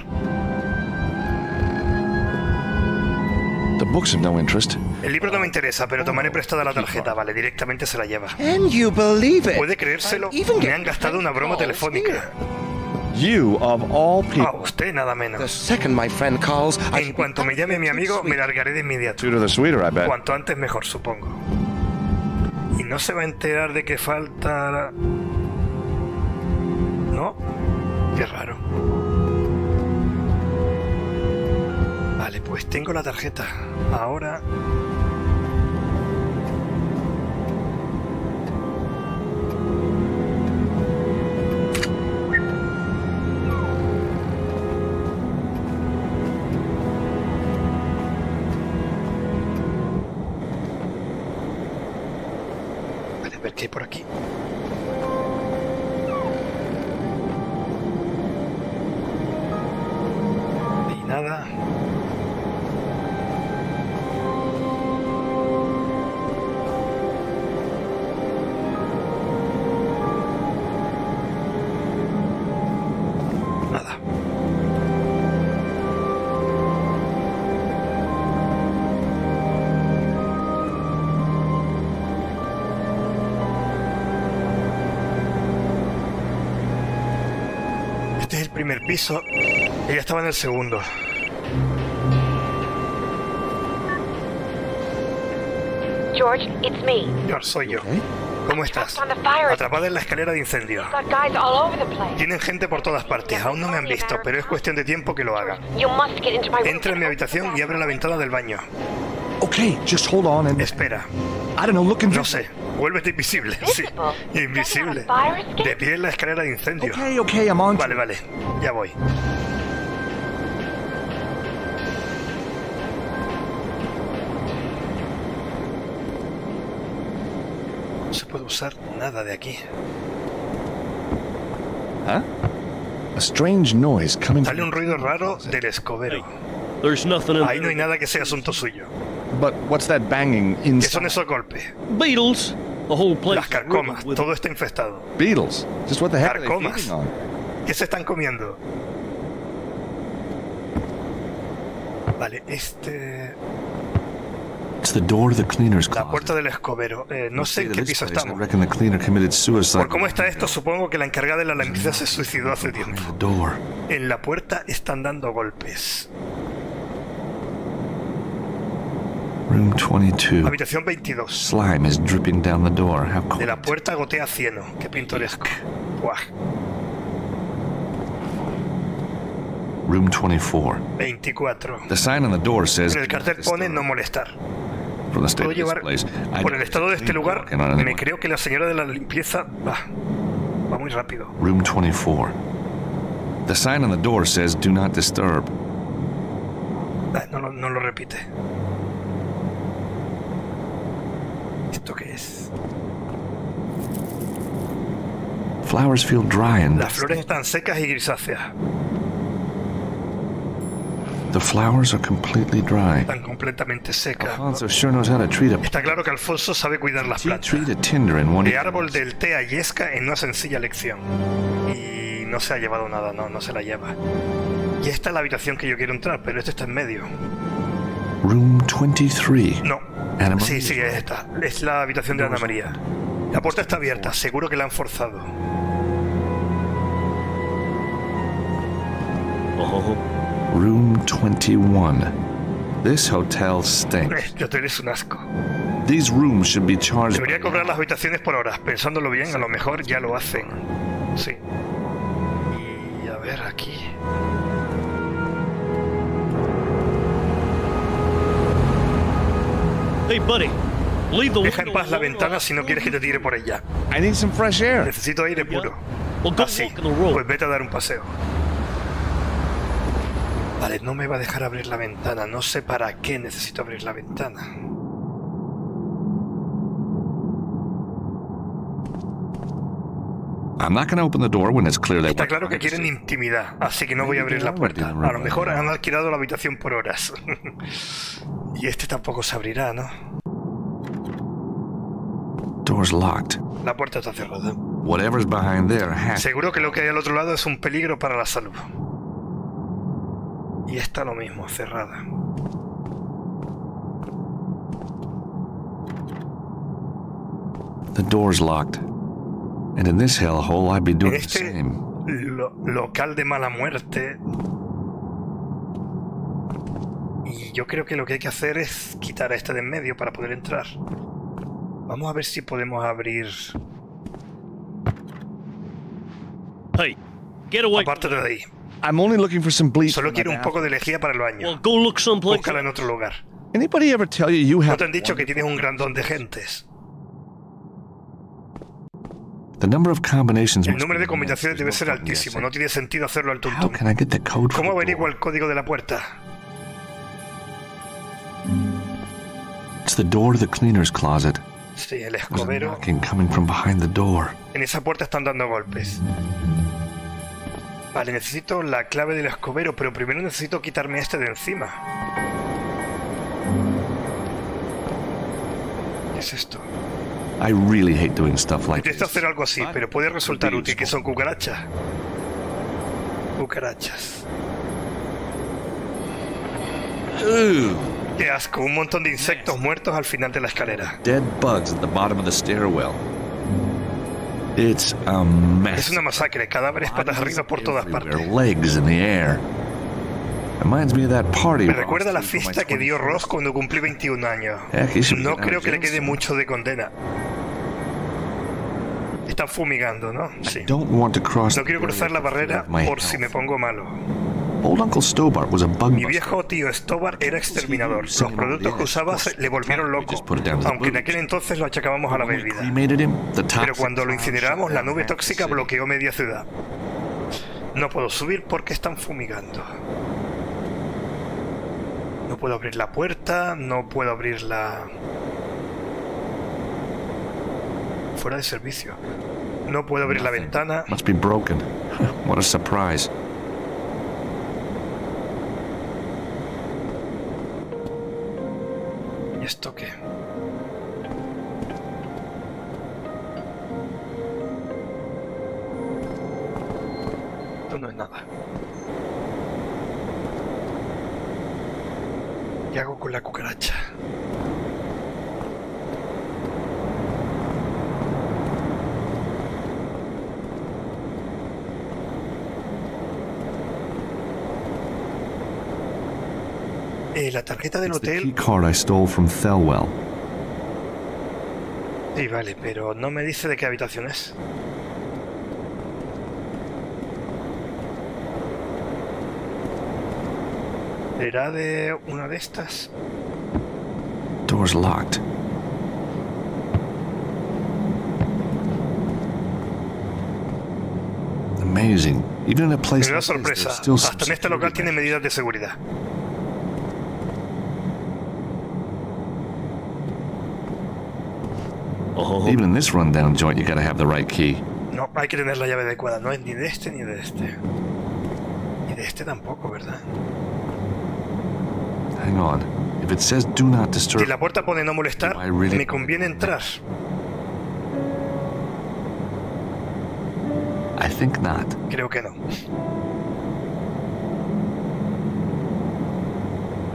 The books of no interest. El libro no me interesa, pero tomaré prestada la tarjeta. Vale, directamente se la lleva. ¿Puede creérselo? Me han gastado una broma telefónica. You of all people. A usted nada menos. The second my friend calls, en cuanto me llame mi amigo, me largaré de inmediato. Cuanto antes mejor, supongo. Y no se va a enterar de que falta... ¿No? Qué raro. Vale, pues tengo la tarjeta. Ahora... Vale, a ver qué hay por aquí. Y nada... primer piso, ella estaba en el segundo. George, it's me. George, soy yo. ¿Cómo estás? Atrapada en la escalera de incendio. Tienen gente por todas partes. Aún no me han visto, pero es cuestión de tiempo que lo hagan. Entra en mi habitación y abre la ventana del baño. Okay, just hold on and... Espera. No sé. Vuélvete invisible. Sí. Invisible. De pie en la escalera de incendio. Okay, okay, I'm on. Vale, vale. Ya voy. No se puede usar nada de aquí. ¿Ah? Sale un ruido raro del escobero. Ahí no hay nada que sea asunto suyo. ¿Qué son esos golpes? Beetles. Las carcomas, todo está infestado. Beetles. Carcomas. ¿Qué se están comiendo? Vale, este... La puerta del escobero. Eh, no sé en qué piso estamos. Por cómo está esto, supongo que la encargada de la limpieza se suicidó hace tiempo. En la puerta están dando golpes. Habitación veintidós. De la puerta gotea cieno. Qué pintoresco. Guau. veinticuatro. En el cartel pone no molestar. Puedo llevar... Por el estado de este lugar, me creo que la señora de la limpieza va, va muy rápido. Ah, no, no, no lo repite. ¿Esto qué es? Las flores están secas y grisáceas. The flowers are completely dry. Están completamente secas. Alfonso sure knows how to treat a... Está claro que Alfonso sabe cuidar las plantas. El árbol del té ayesca en una sencilla lección. Y no se ha llevado nada, no, no se la lleva. Y esta es la habitación que yo quiero entrar, pero este está en medio. Room veintitrés. No. Sí, sí, es esta. Es la habitación de Ana María. La puerta está abierta, seguro que la han forzado. Oh. Room veintiuno. This hotel stinks. Este hotel es un asco. These rooms should be charged. Debería cobrar las habitaciones por horas. Pensándolo bien, a lo mejor ya lo hacen. Sí. Y a ver aquí. Hey, buddy. Deja en paz la ventana si no quieres que te tire por ella. I need some fresh air. Necesito aire puro. Así. Pues vete a dar un paseo. Vale, no me va a dejar abrir la ventana. No sé para qué necesito abrir la ventana. Está claro que quieren intimidad, así que no voy a abrir la puerta. A lo mejor han alquilado la habitación por horas. Y este tampoco se abrirá, ¿no? La puerta está cerrada. Seguro que lo que hay al otro lado es un peligro para la salud. Y está lo mismo, cerrada. The door's locked. And in this hellhole I'd be doing este the same. Lo local de mala muerte. Y yo creo que lo que hay que hacer es quitar a este de en medio para poder entrar. Vamos a ver si podemos abrir. Hey, get away. Aparte de ahí. I'm only looking for some bleach. Solo quiero un poco de lejía para el baño. Well, go look someplace. Búscala en otro lugar. Anybody ever tell you you have... ¿No te han dicho que tienes un gran don de gentes? The number of combinations el número de combinaciones debe ser altísimo. No tiene sentido hacerlo al tuntún. ¿Cómo averiguo el código de la puerta? It's the door of the cleaner's closet. Sí, el escobero. En esa puerta están dando golpes. Vale, necesito la clave del escobero, pero primero necesito quitarme este de encima. ¿Qué es esto? I really hate doing stuff like this. Detesto hacer algo así, pero puede resultar útil, que son cucarachas. Cucarachas. ¡Qué asco! Un montón de insectos muertos al final de la escalera. Dead bugs at the bottom of the stairwell. It's a mess. Es una masacre, cadáveres patas arriba por todas partes. Me recuerda la fiesta que dio Ross cuando cumplí veintiún años. No creo que le quede mucho de condena. Están fumigando, ¿no? Sí. No quiero cruzar la barrera por si me pongo malo. Mi viejo tío Stobbart era exterminador. Los productos que usaba le volvieron loco, aunque en aquel entonces lo achacábamos a la bebida. Pero cuando lo incineramos, la nube tóxica bloqueó media ciudad. No puedo subir porque están fumigando. No puedo abrir la puerta, no puedo abrir la... Fuera de servicio. No puedo abrir la ventana. Must be broken. What a surprise. ¿Y esto qué? Esto no es nada. ¿Qué hago con la cucaracha? Eh, la tarjeta del hotel. Sí, vale, pero no me dice de qué habitación es. ¿Será de una de estas? Doors locked. Amazing. Even in a place. Pero una sorpresa. Hasta en este local tiene medidas de seguridad. Even in this rundown joint, you gotta have the right key. No, hay que tener la llave adecuada. No es ni de este ni de este. Ni de este tampoco, ¿verdad? Hang on. If it says do not disturb, si la puerta pone no molestar, really... me conviene entrar. I think not. Creo que no.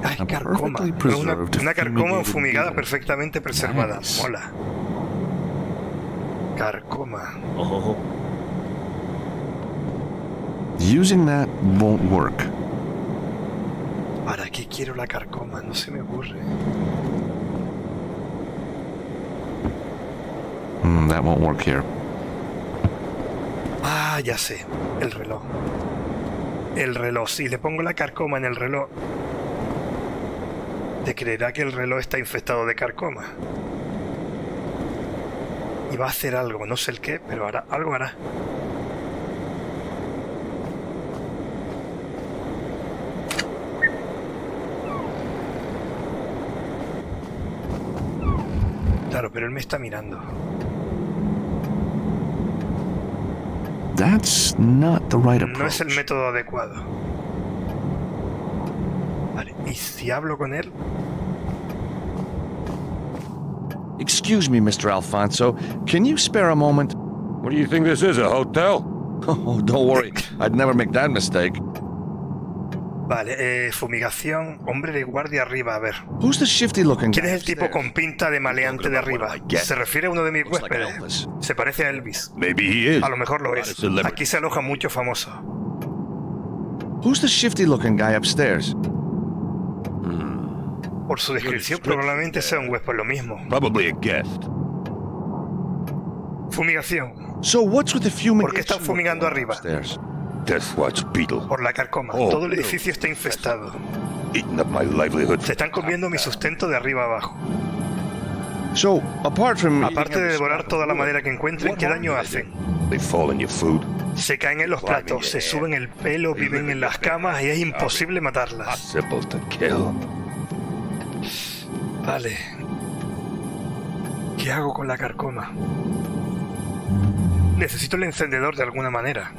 Ay, carcoma. Una, una carcoma fumigada perfectamente preservada. Nice. Mola. Carcoma. Oh. Using that won't work. ¿Para qué quiero la carcoma? No se me ocurre. Mm, that won't work here. Ah, ya sé. El reloj. El reloj. Si le pongo la carcoma en el reloj, te creerá que el reloj está infestado de carcoma. Y va a hacer algo. No sé el qué, pero hará, algo hará. Claro, pero él me está mirando. That's not the right approach. No es el método adecuado. Vale, ¿y si hablo con él? Excuse me, Mister Alfonso. Can you spare a moment? What do you think this is, a hotel? Oh, don't worry. I'd never make that mistake. Vale, eh, fumigación, hombre de guardia arriba, a ver. Who's the shifty looking guy? ¿Quién es el tipo con pinta de maleante de arriba? Se refiere a uno de mis huéspedes. Se parece a Elvis. Maybe he is. A lo mejor lo es. Aquí se aloja mucho famoso. Who's the shifty looking guy upstairs? Por su descripción probablemente sea un huésped lo mismo. Probably a guest. Fumigación. So what's with the fuming? ¿Por qué están fumigando arriba? Upstairs. Por la carcoma. Oh, todo el edificio está infestado. Se están comiendo mi sustento de arriba abajo. So, apart from Aparte de devorar toda la madera que encuentren, ¿qué daño hacen? Se caen en los platos, se suben el pelo, viven en las camas y es imposible matarlas. Vale. ¿Qué hago con la carcoma? Necesito el encendedor de alguna manera.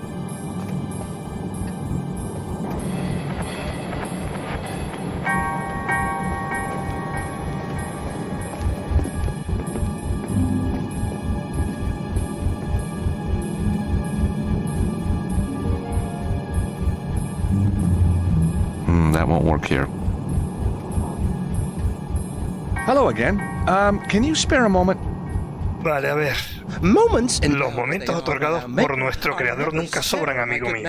That won't work here. Hello again. Um, can you spare a moment? Vale, a ver. Moments in Los momentos otorgados por nuestro creador nunca sobran, amigo mío.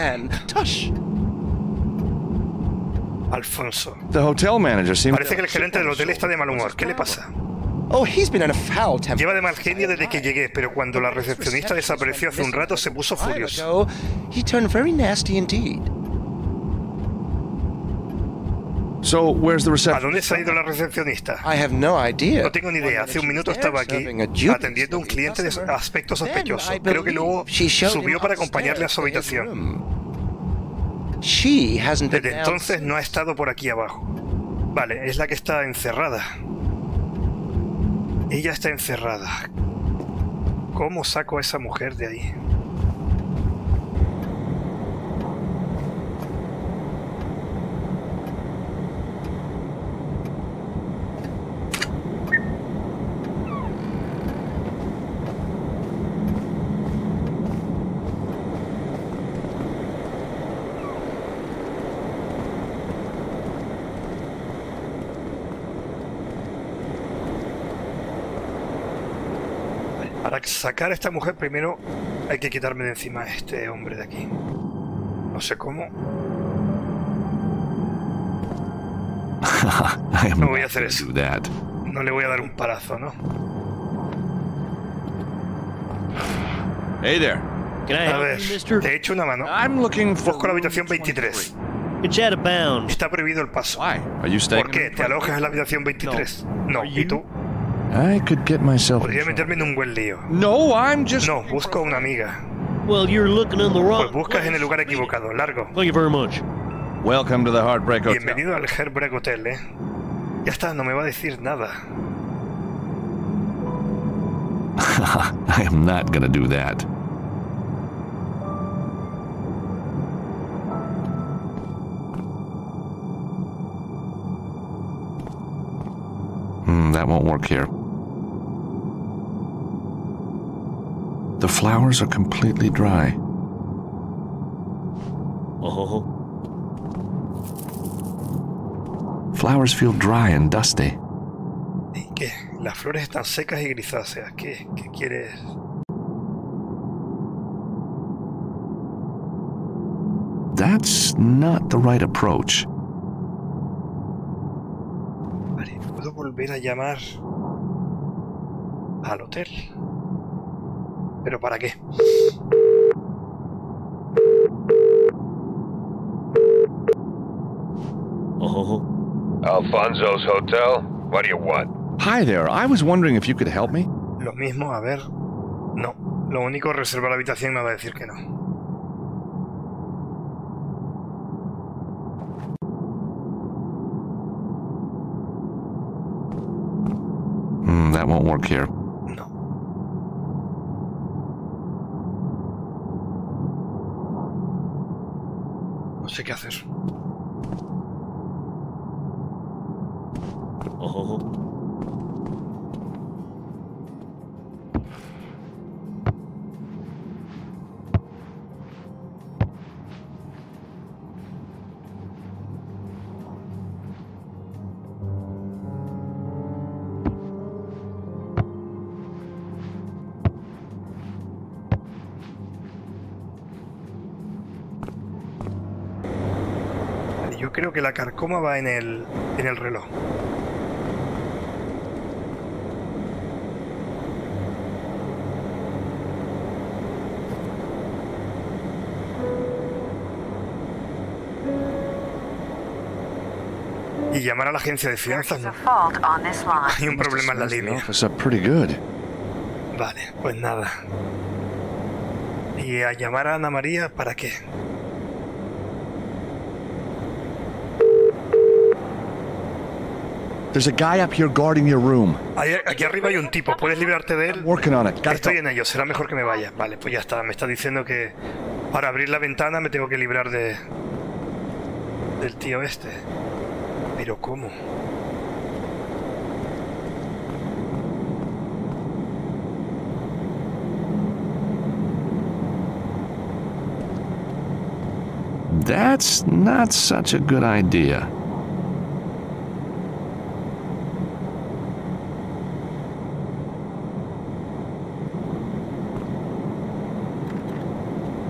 Alfonso. The hotel manager seems... Parece que el gerente del hotel está de mal humor. ¿Qué le pasa? Oh, he's been in a foul temper. Lleva de mal genio desde que llegué, pero cuando la recepcionista desapareció hace un rato se puso furioso. He turned very nasty indeed. So, where's the reception? ¿A dónde se ha ido la recepcionista? I have no idea. No tengo ni idea. Hace un minuto estaba aquí atendiendo a un cliente de aspecto sospechoso. Creo que luego subió para acompañarle a su habitación. Desde entonces no ha estado por aquí abajo. Vale, es la que está encerrada. Ella está encerrada. ¿Cómo saco a esa mujer de ahí? Para sacar a esta mujer primero hay que quitarme de encima a este hombre de aquí. No sé cómo. No voy a hacer eso. No le voy a dar un parazo, ¿no? Hey there. A ver, te echo una mano. Busco la habitación veintitrés. Está prohibido el paso. ¿Por qué? ¿Te alojas en la habitación veintitrés? No. ¿Y tú? I could get myself Podría meterme en un buen lío. No, I'm just... no, busco a una amiga. Well, you're looking in the wrong pues buscas en el lugar equivocado, largo. Thank you very much. Welcome to the Heartbreak Hotel. Bienvenido al Heartbreak Hotel, eh. Ya está, no me va a decir nada. I am not gonna do that. Hmm, that won't work here. The flowers are completely dry. Oh. Flowers feel dry and dusty. ¿Y qué? Las flores están secas y grisáceas. ¿Qué, qué quieres? That's not the right approach. Vale, puedo volver a llamar al hotel. ¿Pero para qué? Oh. Alfonso's Hotel. What do you want? Hi there. I was wondering if you could help me. Lo mismo, a ver. No. Lo único, reservar la habitación me va a decir que no. Mm, that won't work here. No sé qué hacer. Oh. Creo que la carcoma va en el, en el reloj. Y llamar a la agencia de fianzas, ¿no? Hay un problema en la línea. Vale, pues nada. ¿Y a llamar a Ana María para qué? There's a guy up here guarding your room. Aquí arriba hay un tipo, puedes liberarte de él. Working on it. Estoy en ello, será mejor que me vaya. Vale, pues ya está, me está diciendo que para abrir la ventana me tengo que librar de del tío este. Pero ¿cómo? That's not such a good idea.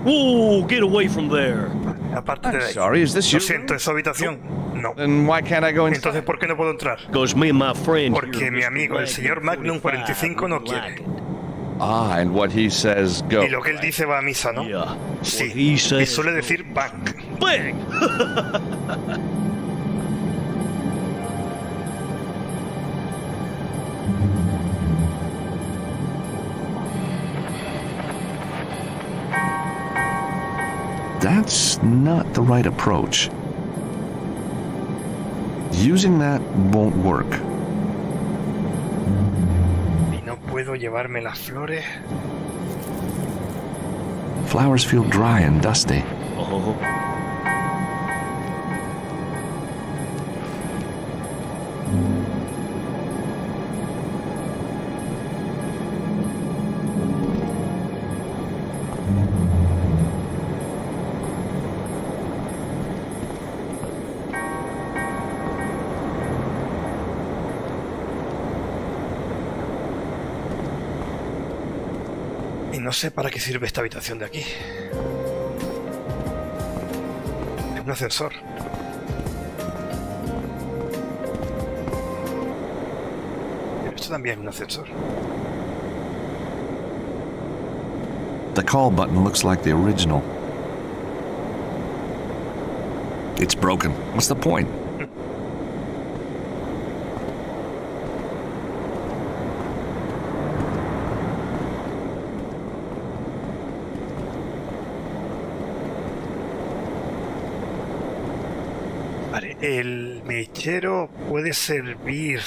Whoa, get away from there. Aparte de ahí. Sorry, is this you? Lo siento, ¿es su habitación? No. Then why can't I go inside? Entonces, ¿por qué no puedo entrar? Me and my friend Porque here, mi amigo, Magnum, el señor Magnum cuarenta y cinco, no quiere. Ah, and what he says, go. Y lo que él dice va a misa, ¿no? Yeah. Sí, he says, y suele decir back. ¡Bang! That's not the right approach. Using that won't work. Y No puedo llevarme las flores. Flowers feel dry and dusty. Oh. No sé para qué sirve esta habitación de aquí. Es un ascensor. Pero esto también es un ascensor. The call button looks like the original. It's broken. What's the point? El mechero puede servir.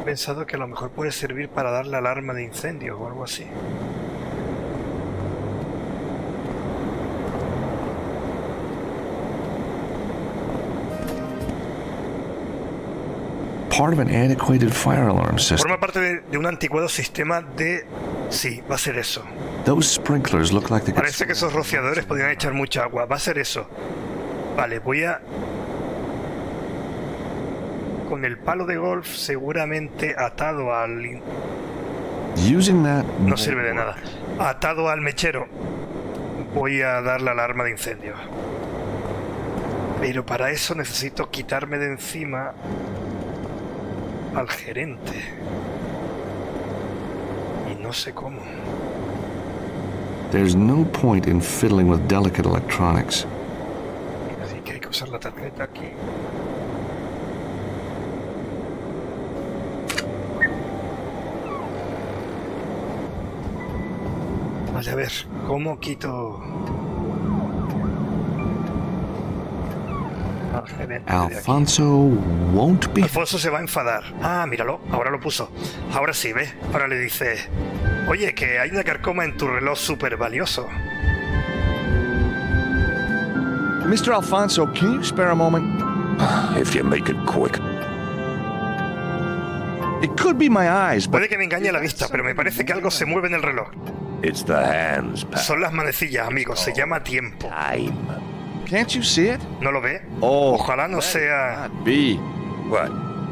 He pensado que a lo mejor puede servir para dar la alarma de incendios o algo así. Part of an antiquated fire alarm system. Forma parte de, de un anticuado sistema de... Sí, va a ser eso. Those sprinklers look like they could... Parece que esos rociadores podrían echar mucha agua. Va a ser eso. Vale, voy a... Con el palo de golf seguramente atado al... Using that... No sirve de nada. Atado al mechero. Voy a dar la alarma de incendio. Pero para eso necesito quitarme de encima al gerente. No sé cómo. There's no point in fiddling with delicate electronics. Así que hay que usar la tarjeta aquí. Vale, a ver, ¿cómo quito al gerente? Alfonso won't be. Alfonso se va a enfadar. Ah, míralo, ahora lo puso. Ahora sí, ¿ves? Ahora le dice. Oye, que hay una carcoma en tu reloj súper valioso. mister Alfonso, can you spare a moment? If you make it quick. It could be my eyes, but... Puede que me engañe la vista, pero me parece que algo se mueve en el reloj. It's the hands, pal. Son las manecillas, amigos. Se llama tiempo. Time. Can't you see it? ¿No lo ve? Oh, ojalá no sea... Be. What?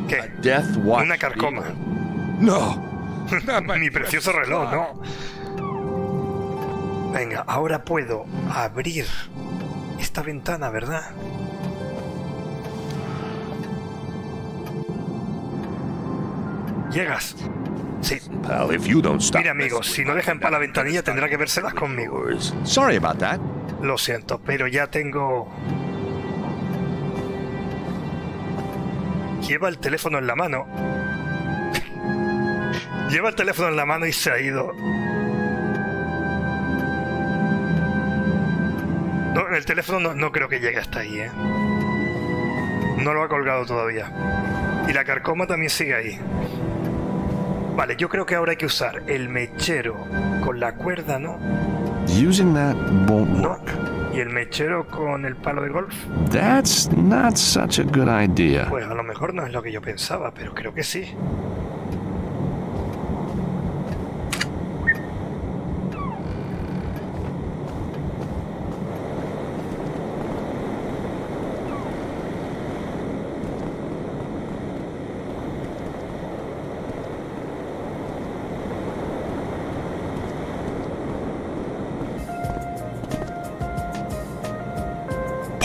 ¿Qué? A death watch. Una carcoma. No. Mi precioso reloj, ¿no? Venga, ahora puedo abrir esta ventana, ¿verdad? Llegas. Sí. Mira, amigos, si no dejan para la ventanilla tendrá que vérselas conmigo. Sorry about that. Lo siento, pero ya tengo... Lleva el teléfono en la mano. Lleva el teléfono en la mano y se ha ido. No, el teléfono no, no creo que llegue hasta ahí, ¿eh? No lo ha colgado todavía. Y la carcoma también sigue ahí. Vale, yo creo que ahora hay que usar el mechero con la cuerda, ¿no? Using that won't work. No. Y el mechero con el palo de golf. That's not such a good idea. Pues a lo mejor no es lo que yo pensaba, pero creo que sí.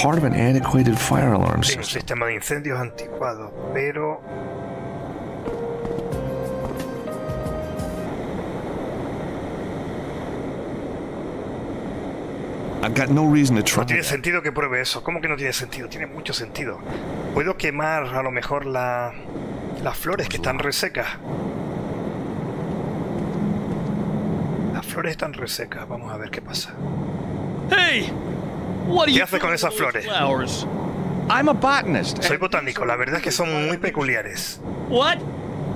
Part of an antiquated fire alarm system. Sí, un sistema de incendios anticuado, pero... I've got no reason to try. No tiene sentido que pruebe eso. ¿Cómo que no tiene sentido? Tiene mucho sentido. Puedo quemar a lo mejor la... las flores que están resecas. Las flores están resecas. Vamos a ver qué pasa. ¡Hey! ¿Qué haces con esas flores? Soy botánico, la verdad es que son muy peculiares.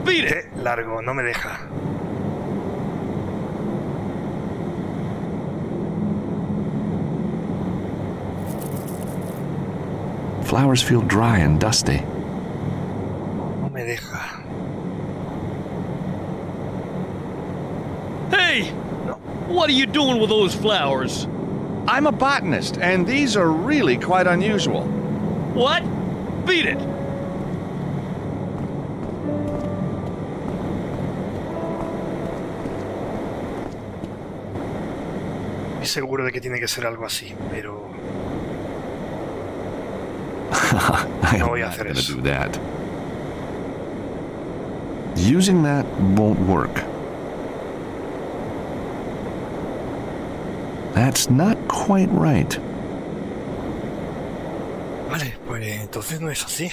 Qué largo, no me deja. Flowers feel dry and dusty. No me deja. Hey! No. What are you doing with those flowers? I'm a botanist, and these are really quite unusual. What? Beat it! Estoy seguro de que tiene que ser algo así, pero... No voy a hacer eso. Using that won't work. That's not quite right. Vale, pues entonces no es así.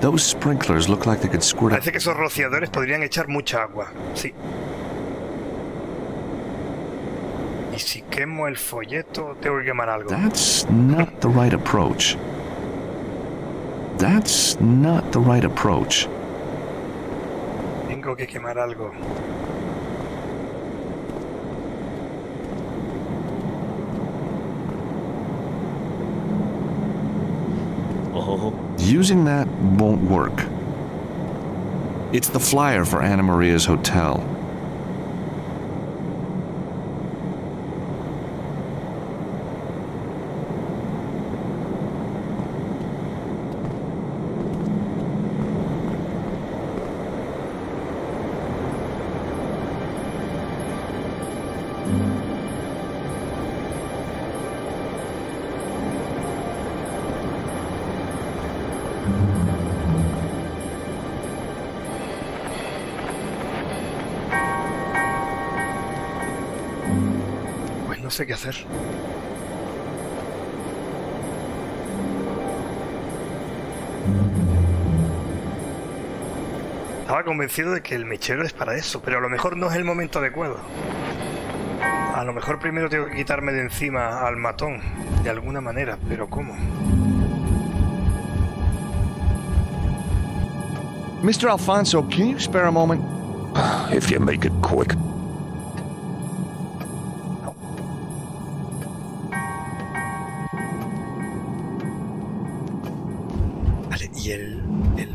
Those sprinklers look like they could squirt. Parece que esos rociadores podrían echar mucha agua. Sí. Y si quemo el folleto, tengo que quemar algo. That's not the right approach. That's not the right approach. Tengo que quemar algo. Oh. Using that won't work. It's the flyer for Ana Maria's hotel. No sé qué hacer. Estaba convencido de que el mechero es para eso, pero a lo mejor no es el momento adecuado. A lo mejor primero tengo que quitarme de encima al matón, de alguna manera, pero ¿cómo? mister Alfonso, can you spare a moment? If you make it quick. Y el, el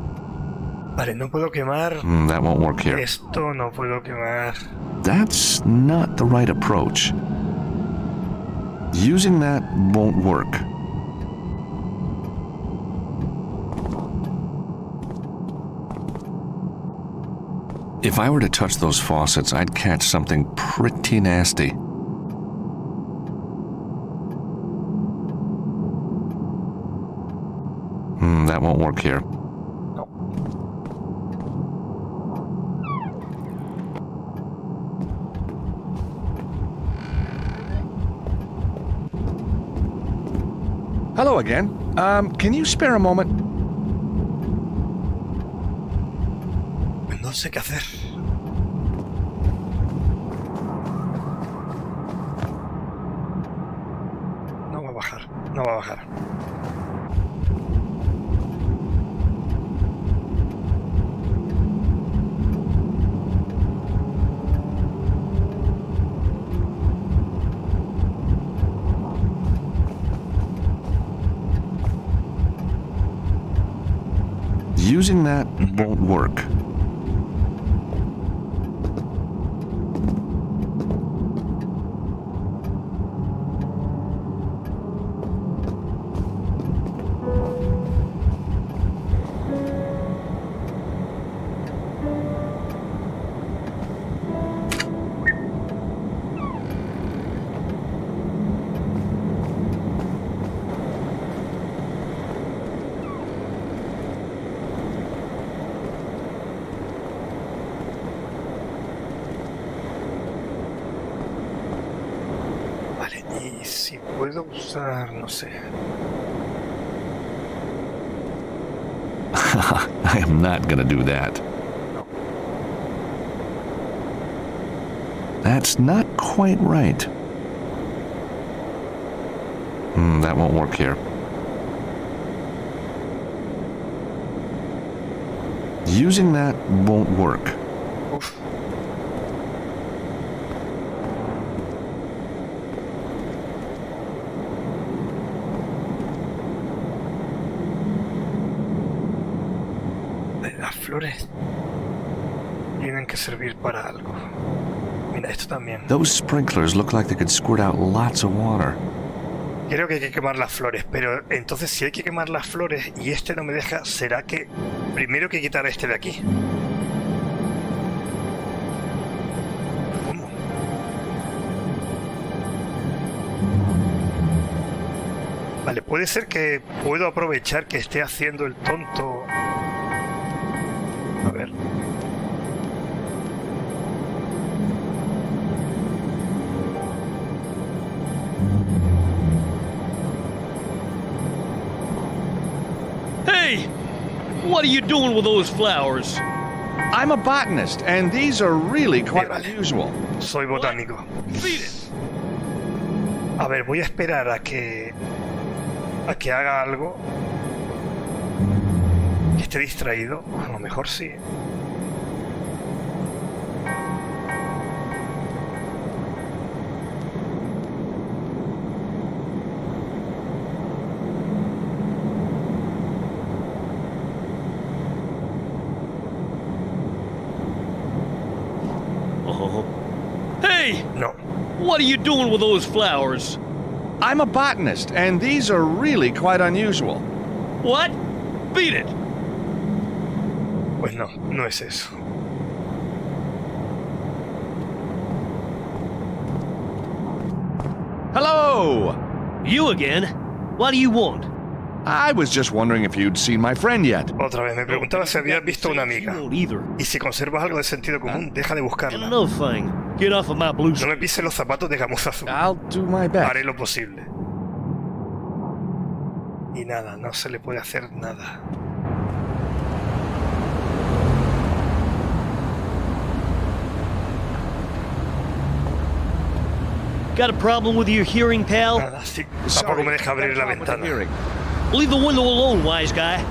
Vale, no puedo quemar. Mm, that won't work here. Esto no puedo quemar. That's not the right approach. Using that won't work. If I were to touch those faucets, I'd catch something pretty nasty. That won't work here. No. Hello again. Um, can you spare a moment? No sé qué hacer. No va a bajar. No va a bajar. Using that won't work. Y si puedo usar, no sé. I am not gonna do that. No. That's not quite right. Mm, that won't work here. Using that won't work. Oof. Las flores tienen que servir para algo. Mira, esto también. Those sprinklers look like they could squirt out lots of water. Creo que hay que quemar las flores, pero entonces si hay que quemar las flores y este no me deja, ¿será que primero que quitar a este de aquí? ¿Cómo? Vale, puede ser que puedo aprovechar que esté haciendo el tonto. A ver. What are you doing with those flowers? I'm a botanist, and these are really quite vale. unusual. Soy botánico. A ver, voy a esperar a que a que haga algo. Que esté distraído, a lo mejor sí. What are you doing with those flowers? I'm a botanist, and these are really quite unusual. What? Beat it! Pues no, no es eso. Hello! You again? What do you want? I was just wondering if you'd seen my friend yet. Otra vez me preguntaba si habías visto una amiga. Y si conservas algo de sentido común, deja de buscarla. No me pise los zapatos de gamuza azul. Haré lo posible. Y nada, no se le puede hacer nada. Got a problem with your hearing, pal? Nada, sí. Tampoco me deja abrir la ventana. Leave the window alone, wise guy.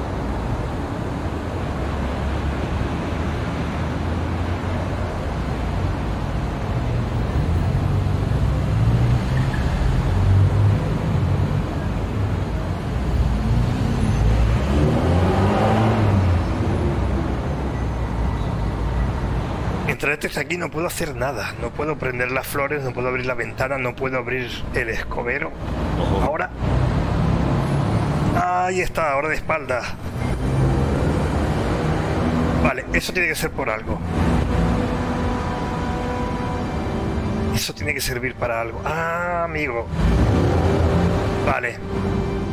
Desde aquí no puedo hacer nada, no puedo prender las flores, no puedo abrir la ventana, no puedo abrir el escobero. Ahora... Ahí está, ahora de espalda. Vale, eso tiene que ser por algo. Eso tiene que servir para algo. Ah, amigo. Vale,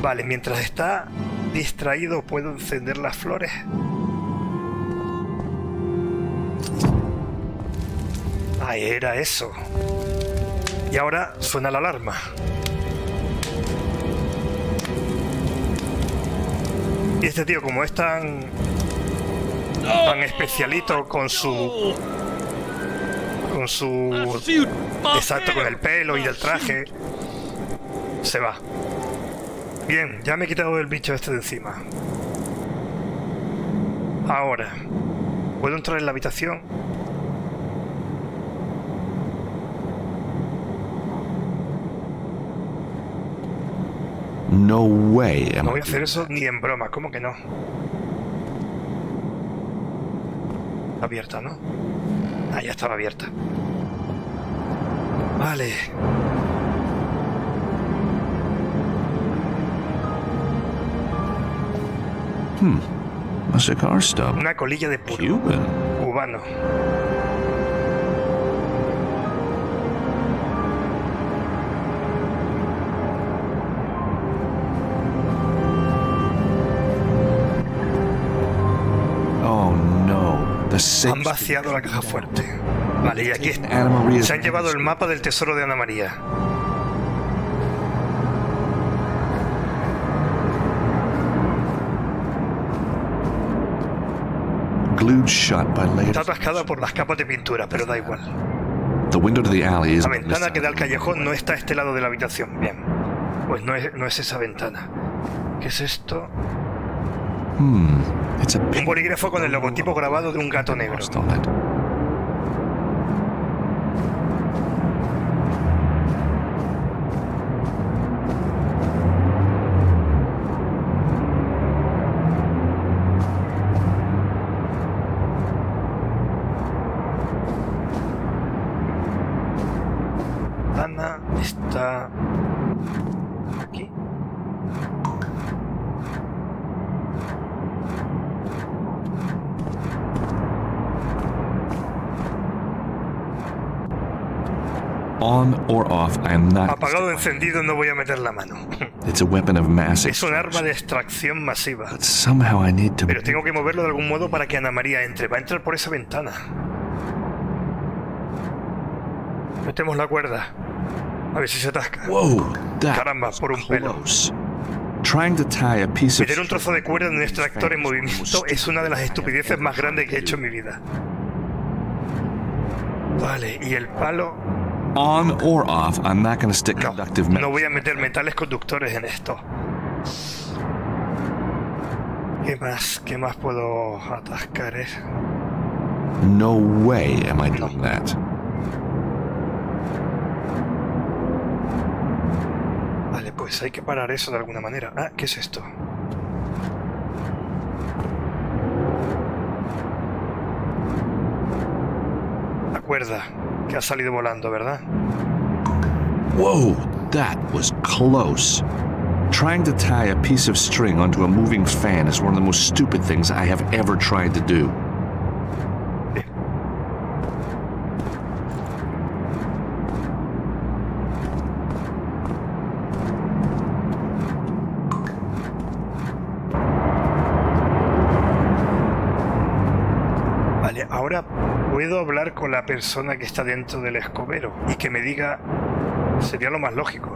vale, mientras está distraído puedo encender las flores. Ah, era eso. Y ahora suena la alarma. Y este tío, como es tan... tan especialito con su... con su... exacto, con el pelo y el traje, se va. Bien, ya me he quitado el bicho este de encima. Ahora, ¿puedo entrar en la habitación? No way. No voy a hacer eso ni en broma, ¿cómo que no? Está abierta, ¿no? Ah, ya estaba abierta. Vale. Hmm. A cigar stub. Una colilla de puro. Cuban. Cubano. Han vaciado la caja fuerte. Vale, y aquí se han llevado el mapa del tesoro de Ana María. Está atascada por las capas de pintura, pero da igual. La ventana que da al callejón no está a este lado de la habitación. Bien. Pues no es, no es esa ventana. ¿Qué es esto? Hmm, un bolígrafo con el logotipo grabado de un gato negro. Apagado o encendido, no voy a meter la mano. Es un arma de extracción masiva. Pero tengo que moverlo de algún modo para que Ana María entre. Va a entrar por esa ventana. Metemos la cuerda. A ver si se atasca. Caramba, por un pelo. Meter un trozo de cuerda en un extractor en movimiento es una de las estupideces más grandes que he hecho en mi vida. Vale, y el palo... On or off, I'm not going to stick conductive metals. No voy a meter metales conductores en esto. ¿Qué más? ¿Qué más puedo atascar? Eh? No way am I doing that. Vale, pues hay que parar eso de alguna manera. Ah, ¿qué es esto? La cuerda. Que ha salido volando, ¿verdad? Wow, that was close. Trying to tie a piece of string onto a moving fan is one of the most stupid things I have ever tried to do. Sí. Vale, ahora puedo hablar con la persona que está dentro del escobero y que me diga, sería lo más lógico.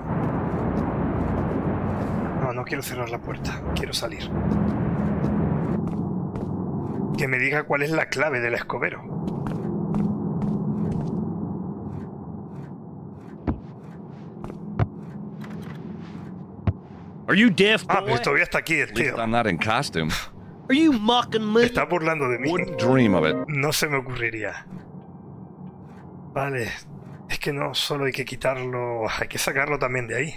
No, no quiero cerrar la puerta, quiero salir. Que me diga cuál es la clave del escobero. Are you deaf, boy? Ah, pero todavía está aquí el tío. I'm not in costume. Are you mocking me? Está burlando de mí. Wouldn't dream of it. No se me ocurriría. Vale, es que no solo hay que quitarlo, hay que sacarlo también de ahí.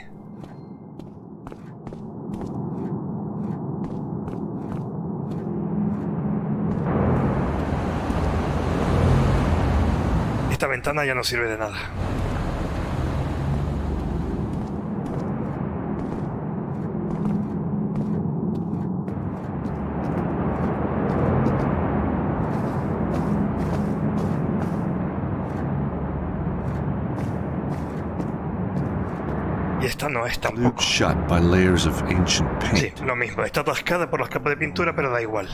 Esta ventana ya no sirve de nada. No es tampoco. Sí, lo mismo. Está atascada por las capas de pintura, pero da igual.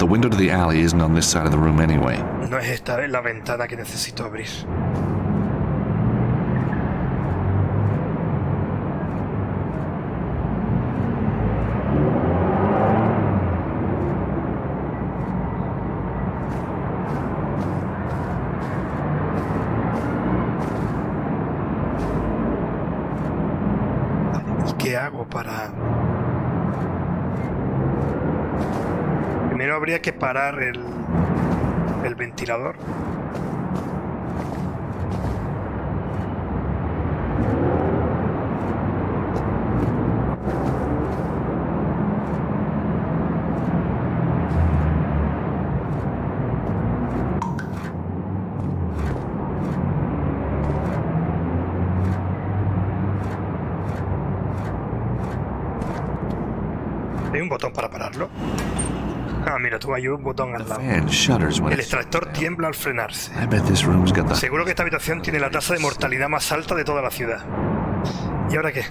No es esta es la ventana que necesito abrir. Para... Primero habría que parar el, el ventilador. Para pararlo. Ah, mira, tú hay un botón al lado. El extractor tiembla al frenarse. Seguro que esta habitación tiene la tasa de mortalidad más alta de toda la ciudad. ¿Y ahora qué?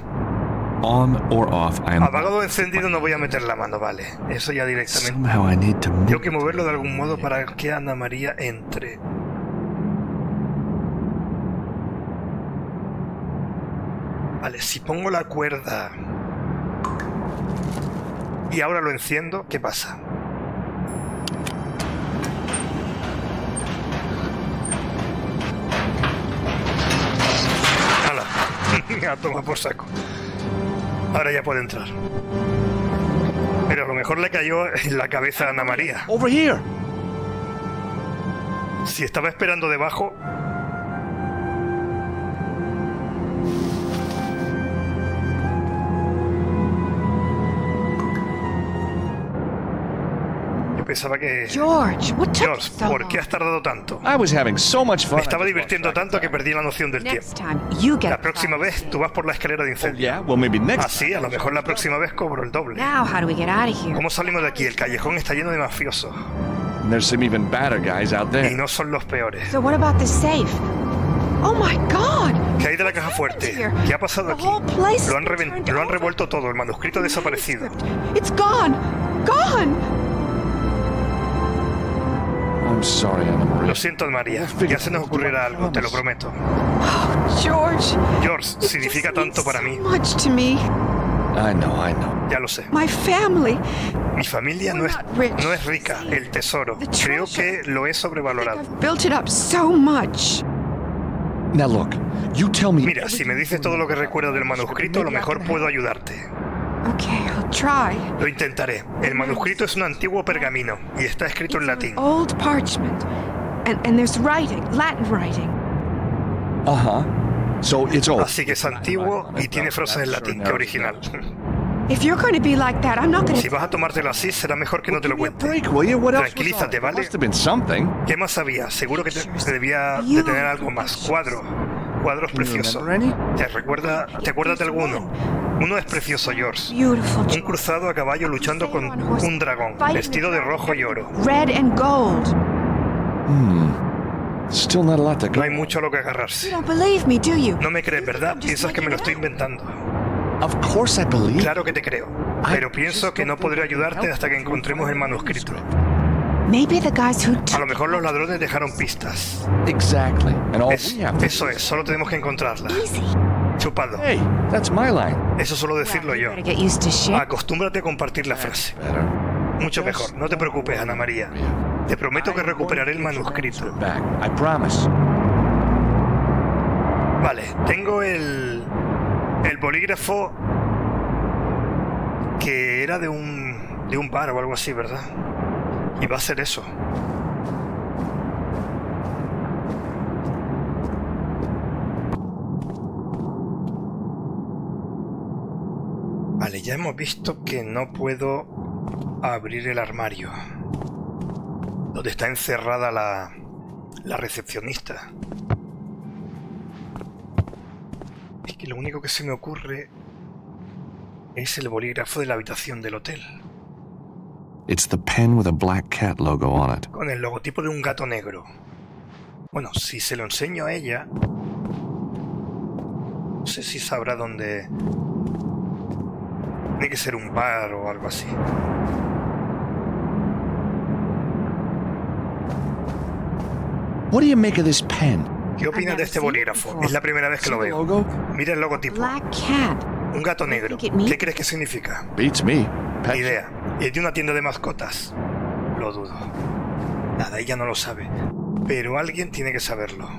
Apagado o encendido no voy a meter la mano, vale. Eso ya directamente. Tengo que moverlo de algún modo para que Ana María entre. Vale, si pongo la cuerda... y ahora lo enciendo, ¿qué pasa? venga, toma por saco. Ahora ya puede entrar. Pero a lo mejor le cayó en la cabeza a Ana María. Over here. Si estaba esperando debajo... Pensaba que... George, George, ¿por qué has tardado tanto? Me estaba divirtiendo tanto que perdí la noción del tiempo. La próxima vez tú vas por la escalera de incendio. Así, a lo mejor la próxima vez cobro el doble. ¿Cómo salimos de aquí? El callejón está lleno de mafiosos. Y no son los peores. ¿Qué hay de la caja fuerte? ¿Qué ha pasado aquí? Lo han, revent- lo han revuelto todo. El manuscrito ha desaparecido. Lo siento, María. Ya se nos ocurrirá algo, te lo prometo. George, George significa tanto para mí. Ya lo sé. Mi familia no es, no es rica, el tesoro. Creo que lo he sobrevalorado. Mira, si me dices todo lo que recuerdas del manuscrito, a lo mejor puedo ayudarte. Lo intentaré. El manuscrito es un antiguo pergamino y está escrito en latín. Así que es antiguo y tiene frases en latín, que original. Si vas a tomártelo así, será mejor que no te lo cuente. Tranquilízate, ¿vale? ¿Qué más había? Seguro que te, te debía de tener algo más. Cuadros. Cuadros preciosos. ¿Te recuerda, te acuerdas de alguno? Uno es precioso, George. Un cruzado a caballo luchando con un dragón, vestido de rojo y oro. No hay mucho a lo que agarrarse. No me crees, ¿verdad? Piensas que me lo estoy inventando. Claro que te creo, pero pienso que no podré ayudarte hasta que encontremos el manuscrito. A lo mejor los ladrones dejaron pistas. Es, eso es, solo tenemos que encontrarla. Chupado. Eso suelo decirlo yo. Acostúmbrate a compartir la frase. Mucho mejor, no te preocupes, Ana María. Te prometo que recuperaré el manuscrito. Vale, tengo el... el bolígrafo... que era de un... de un bar o algo así, ¿verdad? Y va a ser eso. Vale, ya hemos visto que no puedo abrir el armario donde está encerrada la, la recepcionista. Es que lo único que se me ocurre es el bolígrafo de la habitación del hotel. It's the pen with a black cat logo on it. Con el logotipo de un gato negro. Bueno, si se lo enseño a ella, no sé si sabrá dónde. Tiene que ser un bar o algo así. What do you make of this pen? ¿Qué opinas de este bolígrafo? Es la primera vez que lo veo. Mira el logotipo. Un gato negro. ¿Qué crees que significa? Beats me. Ni idea. Es de una tienda de mascotas. Lo dudo. Nada, ella no lo sabe. Pero alguien tiene que saberlo.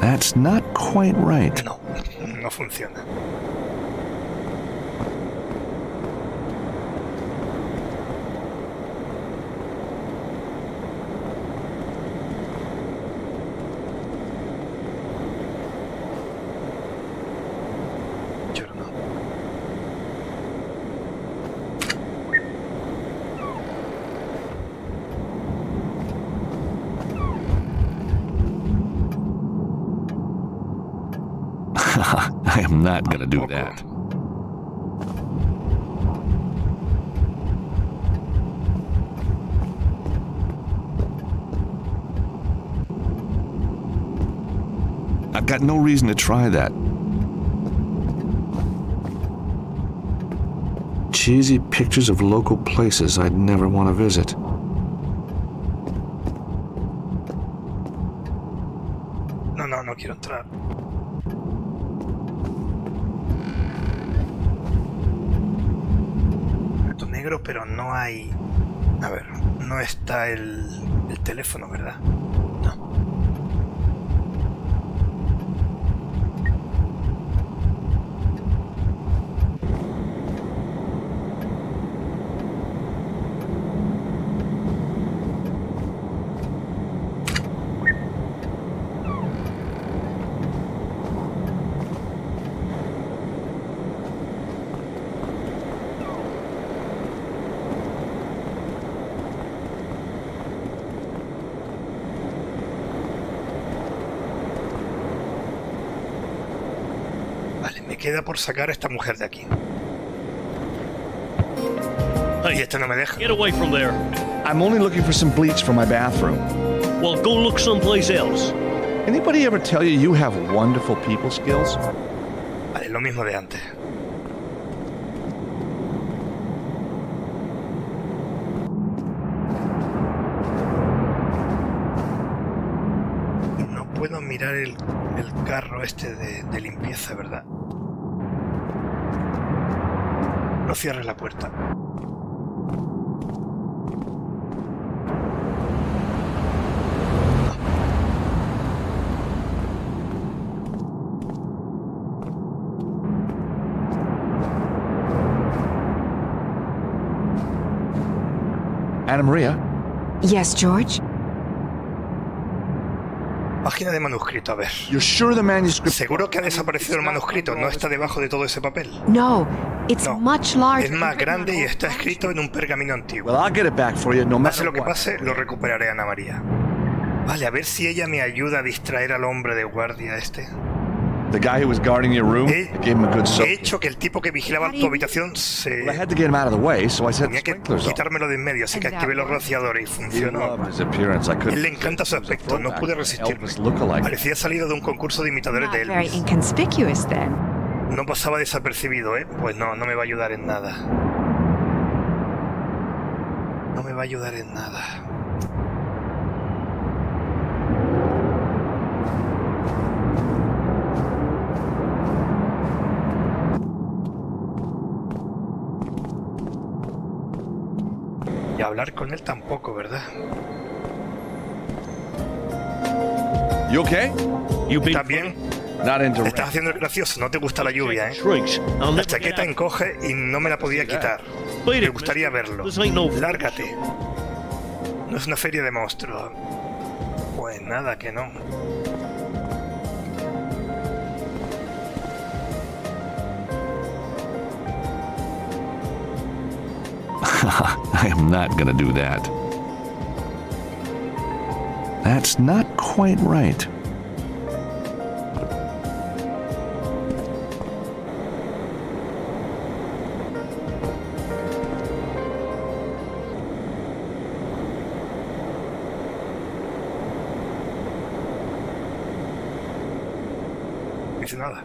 That's not quite right. No, no funciona. Not gonna do that. I've got no reason to try that. Cheesy pictures of local places I'd never want to visit. No, no, no quiero entrar. negros, pero no hay... A ver, no está el, el teléfono, ¿verdad? No. Queda por sacar a esta mujer de aquí. Hey, y esto no me deja. Get away from there. I'm only looking for some bleach for my bathroom. Well, go look someplace else. Anybody ever tell you you have wonderful people skills? Vale, lo mismo de antes. No puedo mirar el, el carro este de, de limpieza, ¿verdad? No cierres la puerta. Ana María. Yes, George. Página de manuscrito, a ver. You're sure the manuscript... Seguro que ha desaparecido el manuscrito, no está debajo de todo ese papel. No, it's no. Much larger. Es más grande y está escrito en un pergamino antiguo. Well, I'll get it back for you, no matter what. Pase lo que pase, lo recuperaré, Ana María. Vale, a ver si ella me ayuda a distraer al hombre de guardia este. The guy who was guarding your room, he, gave him a good soap. He hecho que el tipo que vigilaba tu habitación se... Well, I had to get him out of the way, so I set the sprinklers off. Tenía que quitármelo de en medio, así que activé los rociadores y funcionó. Él le encanta su aspecto, no pude resistirme. Parecía salido de un concurso de imitadores de Elvis. No pasaba desapercibido, ¿eh? Pues no, no me va a ayudar en nada. No me va a ayudar en nada. Hablar con él tampoco, ¿verdad? You okay? ¿Estás bien? Estás haciendo el gracioso, no te gusta la lluvia, ¿eh? La chaqueta encoge y no me la podía quitar. Me gustaría verlo. Lárgate. No es una feria de monstruos. Pues nada, que no. I am not gonna do that. That's not quite right. It's nada.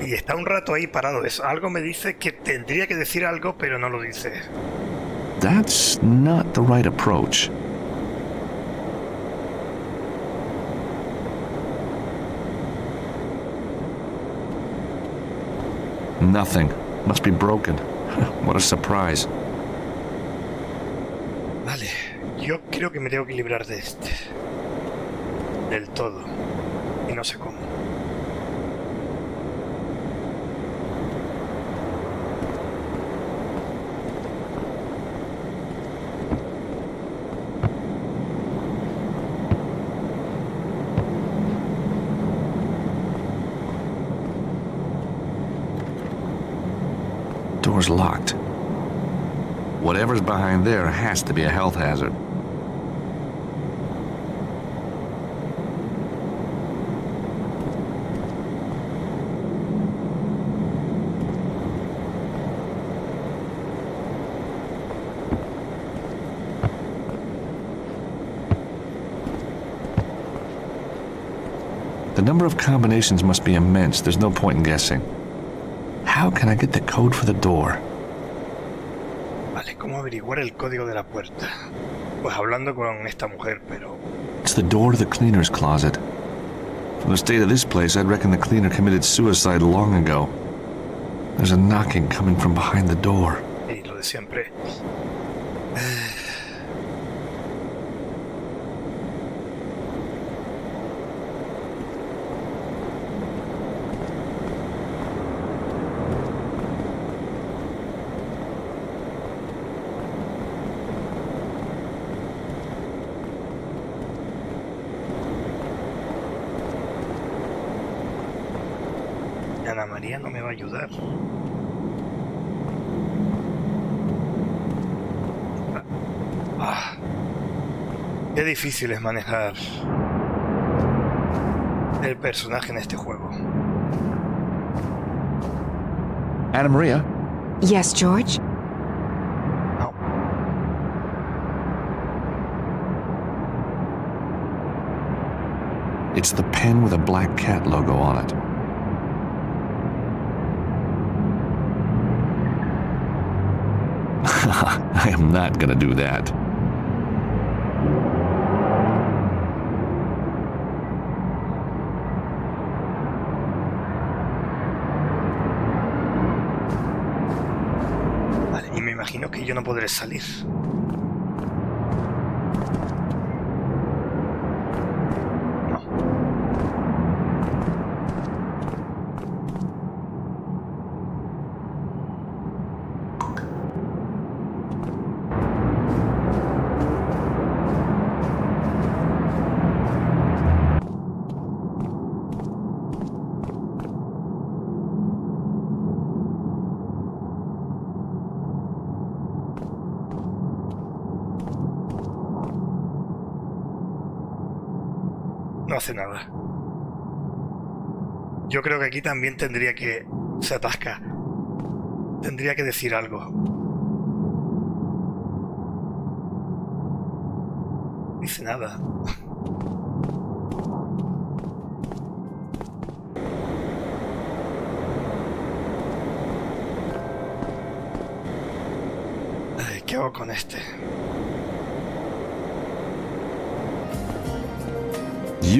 Y está un rato ahí parado. Es, algo me dice que tendría que decir algo, pero no lo dice. That's not the right approach. Nothing. Must be broken. What a surprise. Vale. Yo creo que me tengo que librar de este. Del todo. Y no sé cómo. Door's locked. Whatever's behind there has to be a health hazard. The number of combinations must be immense. There's no point in guessing. How can I get the code for the door? Vale, ¿cómo averiguar el código de la puerta? Pues hablando con esta mujer, pero... It's the door of the cleaner's closet. From the state of this place, I'd reckon the cleaner committed suicide long ago. There's a knocking coming from behind the door. Y lo de siempre. Ana María no me va a ayudar. Ah, qué difícil es manejar el personaje en este juego. Ana María. Yes, George. No. It's the pen with a black cat logo on it. I am not gonna do that. Vale, y me imagino que yo no podré salir. Hace nada. Yo creo que aquí también tendría que... se atasca. Tendría que decir algo. Dice nada. Ay, ¿qué hago con este?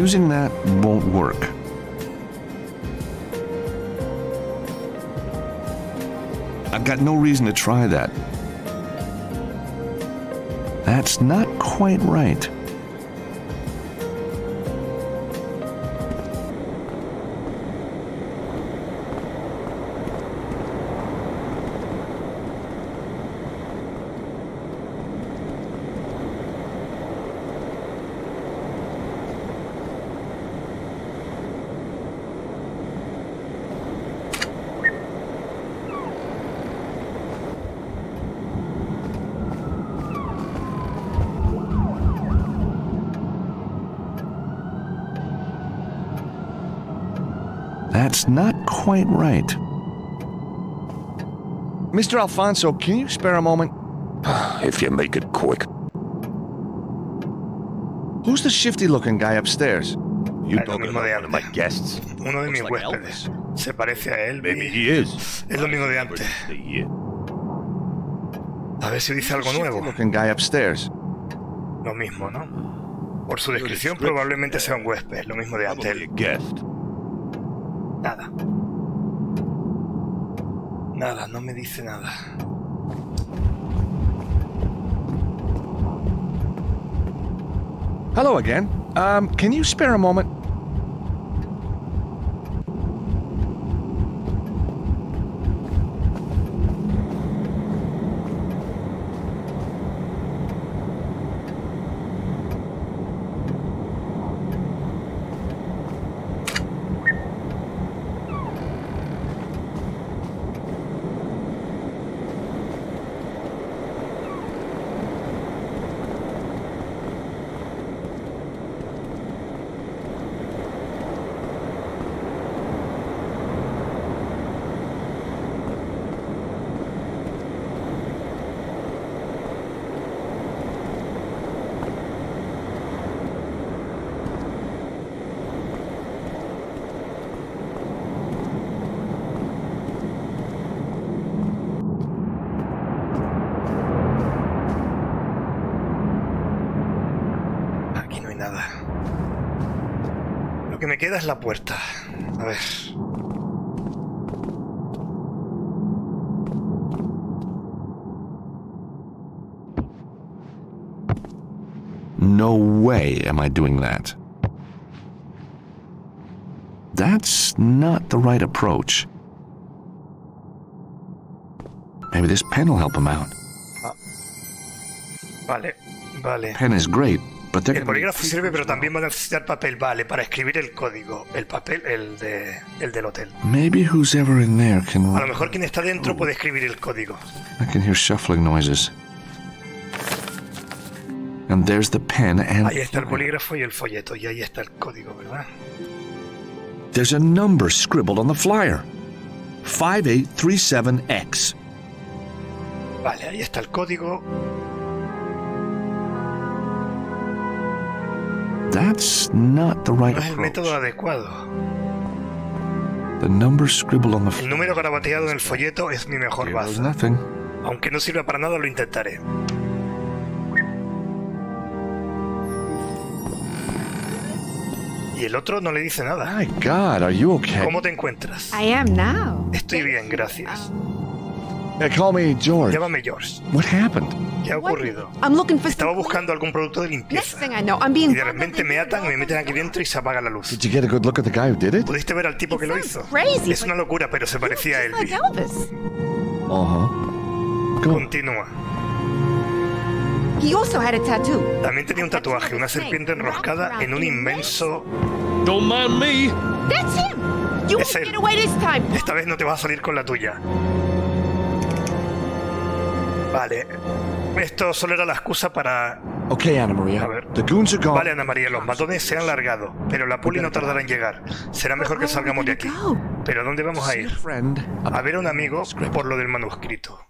Using that won't work. I've got no reason to try that. That's not quite right. That's not quite right. Mister Alfonso, can you spare a moment? If you make it quick. Who's the shifty-looking guy upstairs? You talking about my guests? Uno de mis like huéspedes. Elvis. Se parece a Elvis. Maybe he is. Es lo mismo de antes. A ver si dice algo nuevo. Shifty-looking guy upstairs. Lo mismo, ¿no? Por su descripción probablemente sea un huésped. Lo mismo de antes. Nada. Nada, no me dice nada. Hello again. Um, can you spare a moment? me queda es la puerta. A ver. No way am I doing that. That's not the right approach. Maybe this pen will help him out. Ah. Vale, vale. Pen is great, but they're... El bolígrafo sirve, pero también va a necesitar papel, vale, para escribir el código. El papel, el de, el del hotel. Maybe who's ever in there can... A lo mejor quien está dentro puede escribir el código. I can hear shuffling noises. And there's the pen and... Ahí está el bolígrafo y el folleto, y ahí está el código, ¿verdad? There's a number scribbled on the flyer. five eight three seven X. Vale, ahí está el código. That's not the right no es el método adecuado. The number scribbled on the... El número garabateado en el folleto es mi mejor base. Aunque no sirva para nada, lo intentaré. Y el otro no le dice nada. My God, are you okay? ¿Cómo te encuentras? I am now. Estoy bien, gracias. They call me George. Llámame George. What happened? ¿Qué ha ocurrido? I'm looking for... Estaba buscando algún producto de limpieza. Next thing I know, I'm being... Y de repente me atan y me meten aquí dentro y se apaga la luz. Did you get a good look at the guy who did it? ¿Pudiste ver al tipo it que lo hizo? Crazy, es una locura, pero se parecía a Elvis. Ajá. Like uh-huh. Continúa. He also had a tattoo. También tenía un tatuaje, una serpiente enroscada en un inmenso... Don't mind me. That's him. You won't get away this time. Esta vez no te vas a salir con la tuya. Vale. Esto solo era la excusa para... Ok, Ana María. A ver. Vale, Ana María, los matones se han largado, pero la poli no tardará en llegar. Será mejor que salgamos de aquí. ¿Pero dónde vamos a ir? A ver a un amigo por lo del manuscrito.